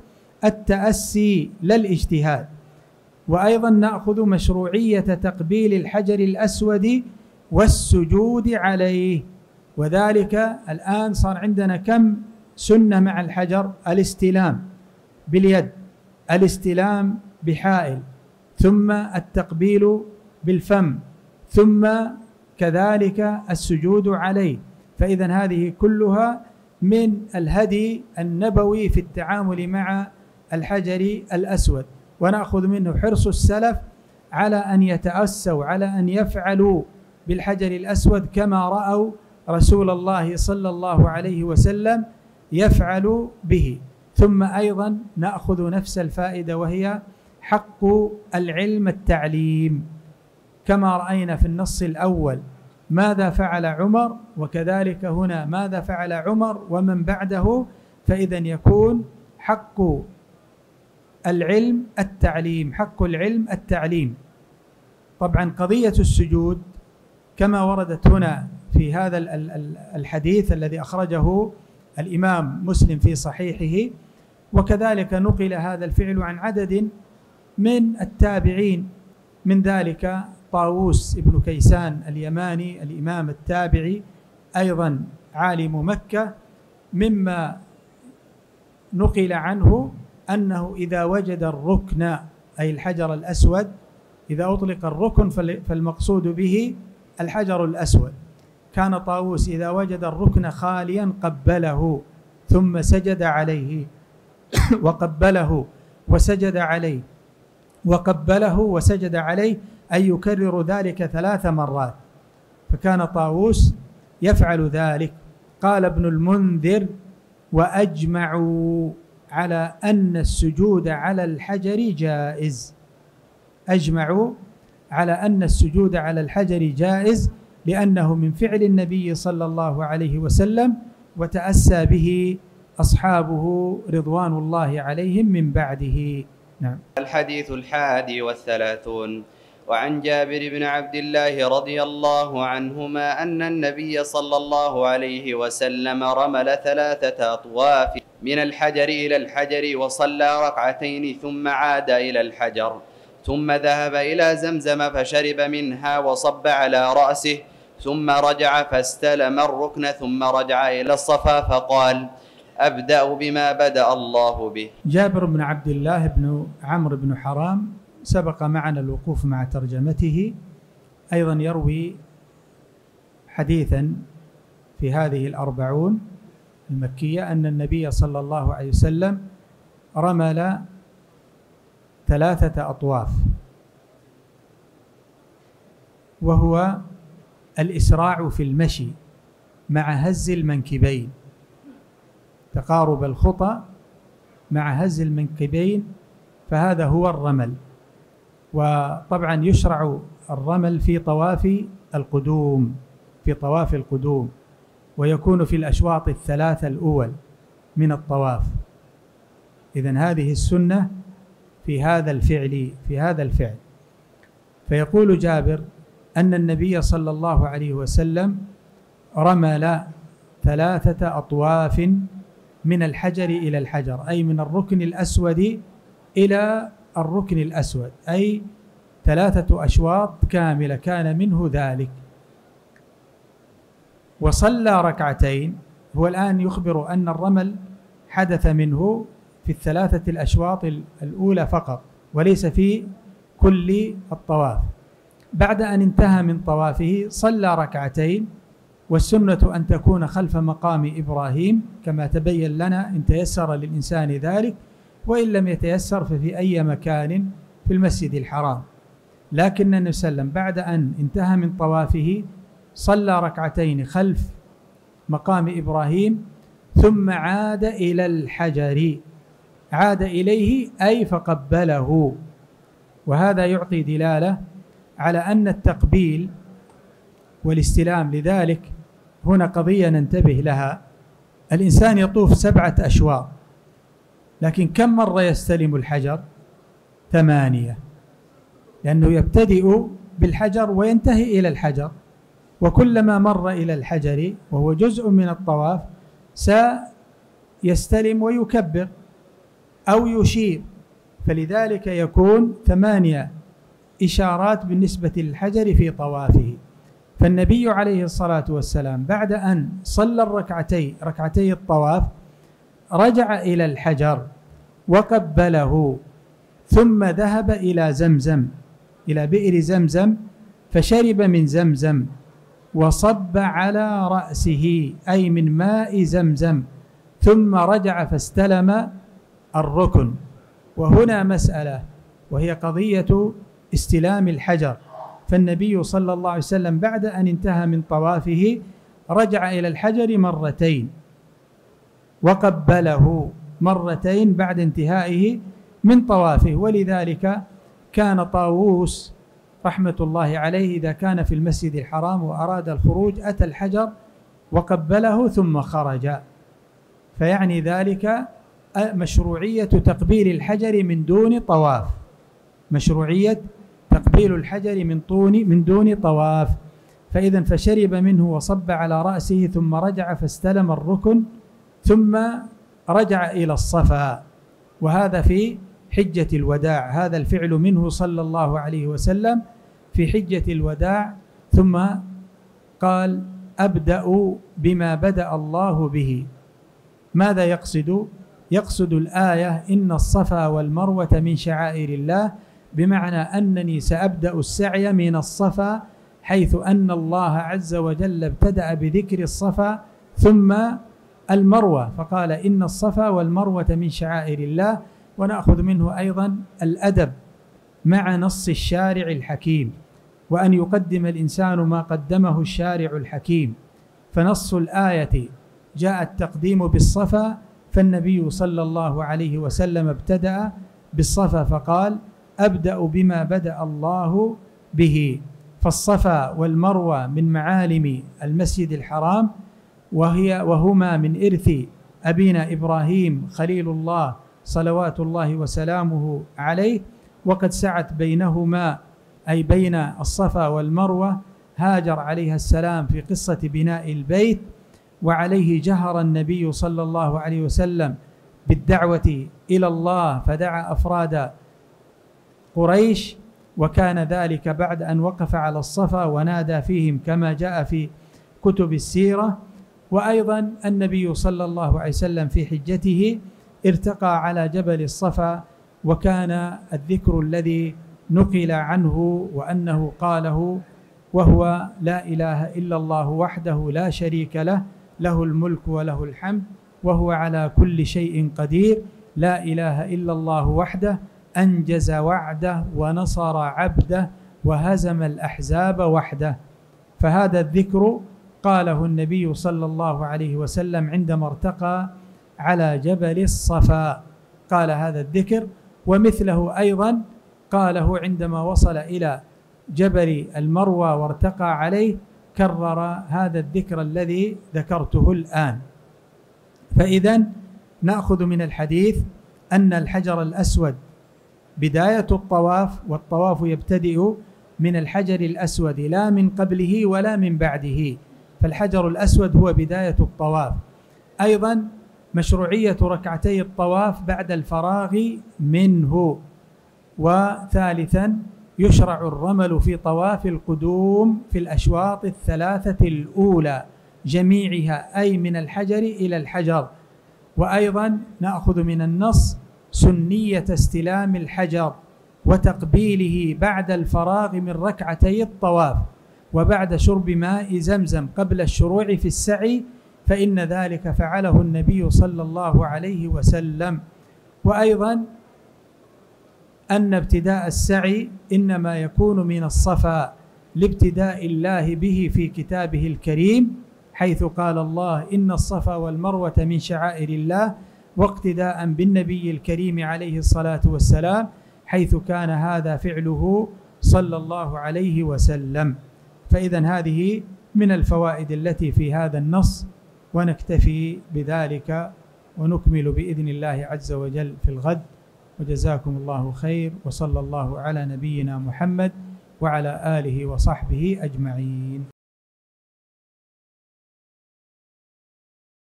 التأسي لا الاجتهاد. وأيضا نأخذ مشروعية تقبيل الحجر الأسود والسجود عليه، وذلك الآن صار عندنا كم سنة مع الحجر؟ الاستلام باليد، الاستلام بحائل، ثم التقبيل بالفم، ثم كذلك السجود عليه. فإذن هذه كلها من الهدي النبوي في التعامل مع الحجر الأسود، ونأخذ منه حرص السلف على أن يتأسوا، على أن يفعلوا بالحجر الأسود كما رأوا رسول الله صلى الله عليه وسلم يفعل به. ثم أيضا نأخذ نفس الفائدة، وهي حق العلم التعليم، كما رأينا في النص الأول ماذا فعل عمر، وكذلك هنا ماذا فعل عمر ومن بعده. فإذا يكون حق العلم التعليم، حق العلم التعليم. طبعا قضية السجود كما وردت هنا في هذا الحديث الذي أخرجه الإمام مسلم في صحيحه، وكذلك نقل هذا الفعل عن عدد من التابعين، من ذلك طاووس بن كيسان اليماني، الإمام التابعي أيضا عالم مكة، مما نقل عنه أنه إذا وجد الركن، أي الحجر الأسود، إذا أطلق الركن فالمقصود به الحجر الأسود، كان طاووس إذا وجد الركن خاليا قبله ثم سجد عليه، وقبله وسجد عليه، وقبله وسجد عليه، أي يكرر ذلك 3 مرات، فكان طاووس يفعل ذلك. قال ابن المنذر وأجمعوا على أن السجود على الحجر جائز، أجمعوا على أن السجود على الحجر جائز، لأنه من فعل النبي صلى الله عليه وسلم وتأسى به أصحابه رضوان الله عليهم من بعده. نعم. الحديث 31، وعن جابر بن عبد الله رضي الله عنهما أن النبي صلى الله عليه وسلم رمل 3 أطواف من الحجر إلى الحجر، وصلى 2 ركعتين ثم عاد إلى الحجر، ثم ذهب إلى زمزم فشرب منها وصب على رأسه، ثم رجع فاستلم الركن، ثم رجع إلى الصفا فقال أبدأ بما بدأ الله به. جابر بن عبد الله بن عمرو بن حرام سبق معنا الوقوف مع ترجمته. أيضا يروي حديثا في هذه الأربعون المكية أن النبي صلى الله عليه وسلم رمل 3 أطواف، وهو الإسراع في المشي مع هز المنكبين، تقارب الخطى مع هز المنكبين، فهذا هو الرمل. وطبعا يشرع الرمل في طواف القدوم، في طواف القدوم، ويكون في الأشواط 3 الأول من الطواف. إذن هذه السنة في هذا الفعل، في هذا الفعل. فيقول جابر أن النبي صلى الله عليه وسلم رمل 3 أطواف من الحجر إلى الحجر، أي من الركن الأسود إلى الركن الأسود، أي 3 أشواط كاملة كان منه ذلك. وصلى 2 ركعتين. هو الآن يخبر أن الرمل حدث منه في ال3 الأشواط الأولى فقط، وليس في كل الطواف. بعد أن انتهى من طوافه صلى 2 ركعتين، والسنة أن تكون خلف مقام إبراهيم كما تبين لنا إن تيسر للإنسان ذلك، وإن لم يتيسر ففي أي مكان في المسجد الحرام. لكن النبي صلى الله عليه وسلم بعد أن انتهى من طوافه صلى 2 ركعتين خلف مقام إبراهيم، ثم عاد إلى الحجر، عاد إليه أي فقبله. وهذا يعطي دلالة على أن التقبيل والاستلام لذلك هنا قضية ننتبه لها. الإنسان يطوف 7 أشواط، لكن كم مرة يستلم الحجر؟ 8، لأنه يبتدئ بالحجر وينتهي إلى الحجر، وكلما مر إلى الحجر وهو جزء من الطواف سيستلم ويكبر أو يشير، فلذلك يكون 8 إشارات بالنسبة للحجر في طوافه. فالنبي عليه الصلاة والسلام بعد أن صلى 2 ركعتي الطواف رجع إلى الحجر وقبله، ثم ذهب إلى زمزم، إلى بئر زمزم، فشرب من زمزم وصب على رأسه، أي من ماء زمزم، ثم رجع فاستلم الركن. وهنا مسألة، وهي قضية استلام الحجر. فالنبي صلى الله عليه وسلم بعد أن انتهى من طوافه رجع إلى الحجر 2 مرة، وقبله 2 مرة بعد انتهائه من طوافه. ولذلك كان طاووس رحمة الله عليه إذا كان في المسجد الحرام وأراد الخروج أتى الحجر وقبله ثم خرج، فيعني ذلك مشروعية تقبيل الحجر من دون طواف، مشروعية تقبيل الحجر من دون طواف. فإذا فشرب منه وصب على رأسه، ثم رجع فاستلم الركن، ثم رجع إلى الصفا، وهذا في حجة الوداع. هذا الفعل منه صلى الله عليه وسلم في حجة الوداع، ثم قال أبدأ بما بدأ الله به. ماذا يقصد؟ يقصد الآية إن الصفا والمروة من شعائر الله، بمعنى أنني سأبدأ السعي من الصفا، حيث أن الله عز وجل ابتدأ بذكر الصفا ثم المروة، فقال إن الصفا والمروة من شعائر الله. ونأخذ منه أيضا الأدب مع نص الشارع الحكيم، وأن يقدم الإنسان ما قدمه الشارع الحكيم. فنص الآية جاء التقديم بالصفا، فالنبي صلى الله عليه وسلم ابتدأ بالصفا فقال أبدأ بما بدأ الله به. فالصفا والمروة من معالم المسجد الحرام، وهما من إرث أبينا إبراهيم خليل الله صلوات الله وسلامه عليه. وقد سعت بينهما، أي بين الصفا والمروة، هاجر عليها السلام في قصة بناء البيت، وعليه جهر النبي صلى الله عليه وسلم بالدعوة إلى الله فدعا أفراد قريش، وكان ذلك بعد أن وقف على الصفا ونادى فيهم كما جاء في كتب السيرة. وأيضا النبي صلى الله عليه وسلم في حجته ارتقى على جبل الصفا، وكان الذكر الذي نقل عنه وأنه قاله، وهو لا إله إلا الله وحده لا شريك له، له الملك وله الحمد وهو على كل شيء قدير. لا إله إلا الله وحده أنجز وعده ونصر عبده وهزم الأحزاب وحده. فهذا الذكر قاله النبي صلى الله عليه وسلم عندما ارتقى على جبل الصفا، قال هذا الذكر. ومثله أيضا قاله عندما وصل إلى جبل المروى وارتقى عليه، كرر هذا الذكر الذي ذكرته الآن. فإذا نأخذ من الحديث أن الحجر الأسود بداية الطواف، والطواف يبتدئ من الحجر الأسود لا من قبله ولا من بعده، فالحجر الأسود هو بداية الطواف. أيضا مشروعية ركعتي الطواف بعد الفراغ منه. وثالثا يشرع الرمل في طواف القدوم في الأشواط الثلاثة الأولى جميعها، أي من الحجر إلى الحجر. وأيضا نأخذ من النص سنية استلام الحجر وتقبيله بعد الفراغ من ركعتي الطواف، وبعد شرب ماء زمزم قبل الشروع في السعي، فإن ذلك فعله النبي صلى الله عليه وسلم. وأيضا أن ابتداء السعي إنما يكون من الصفا لابتداء الله به في كتابه الكريم، حيث قال الله: إن الصفا والمروة من شعائر الله، واقتداء بالنبي الكريم عليه الصلاة والسلام، حيث كان هذا فعله صلى الله عليه وسلم. فإذا هذه من الفوائد التي في هذا النص، ونكتفي بذلك ونكمل بإذن الله عز وجل في الغد. وجزاكم الله خير، وصلى الله على نبينا محمد وعلى آله وصحبه أجمعين.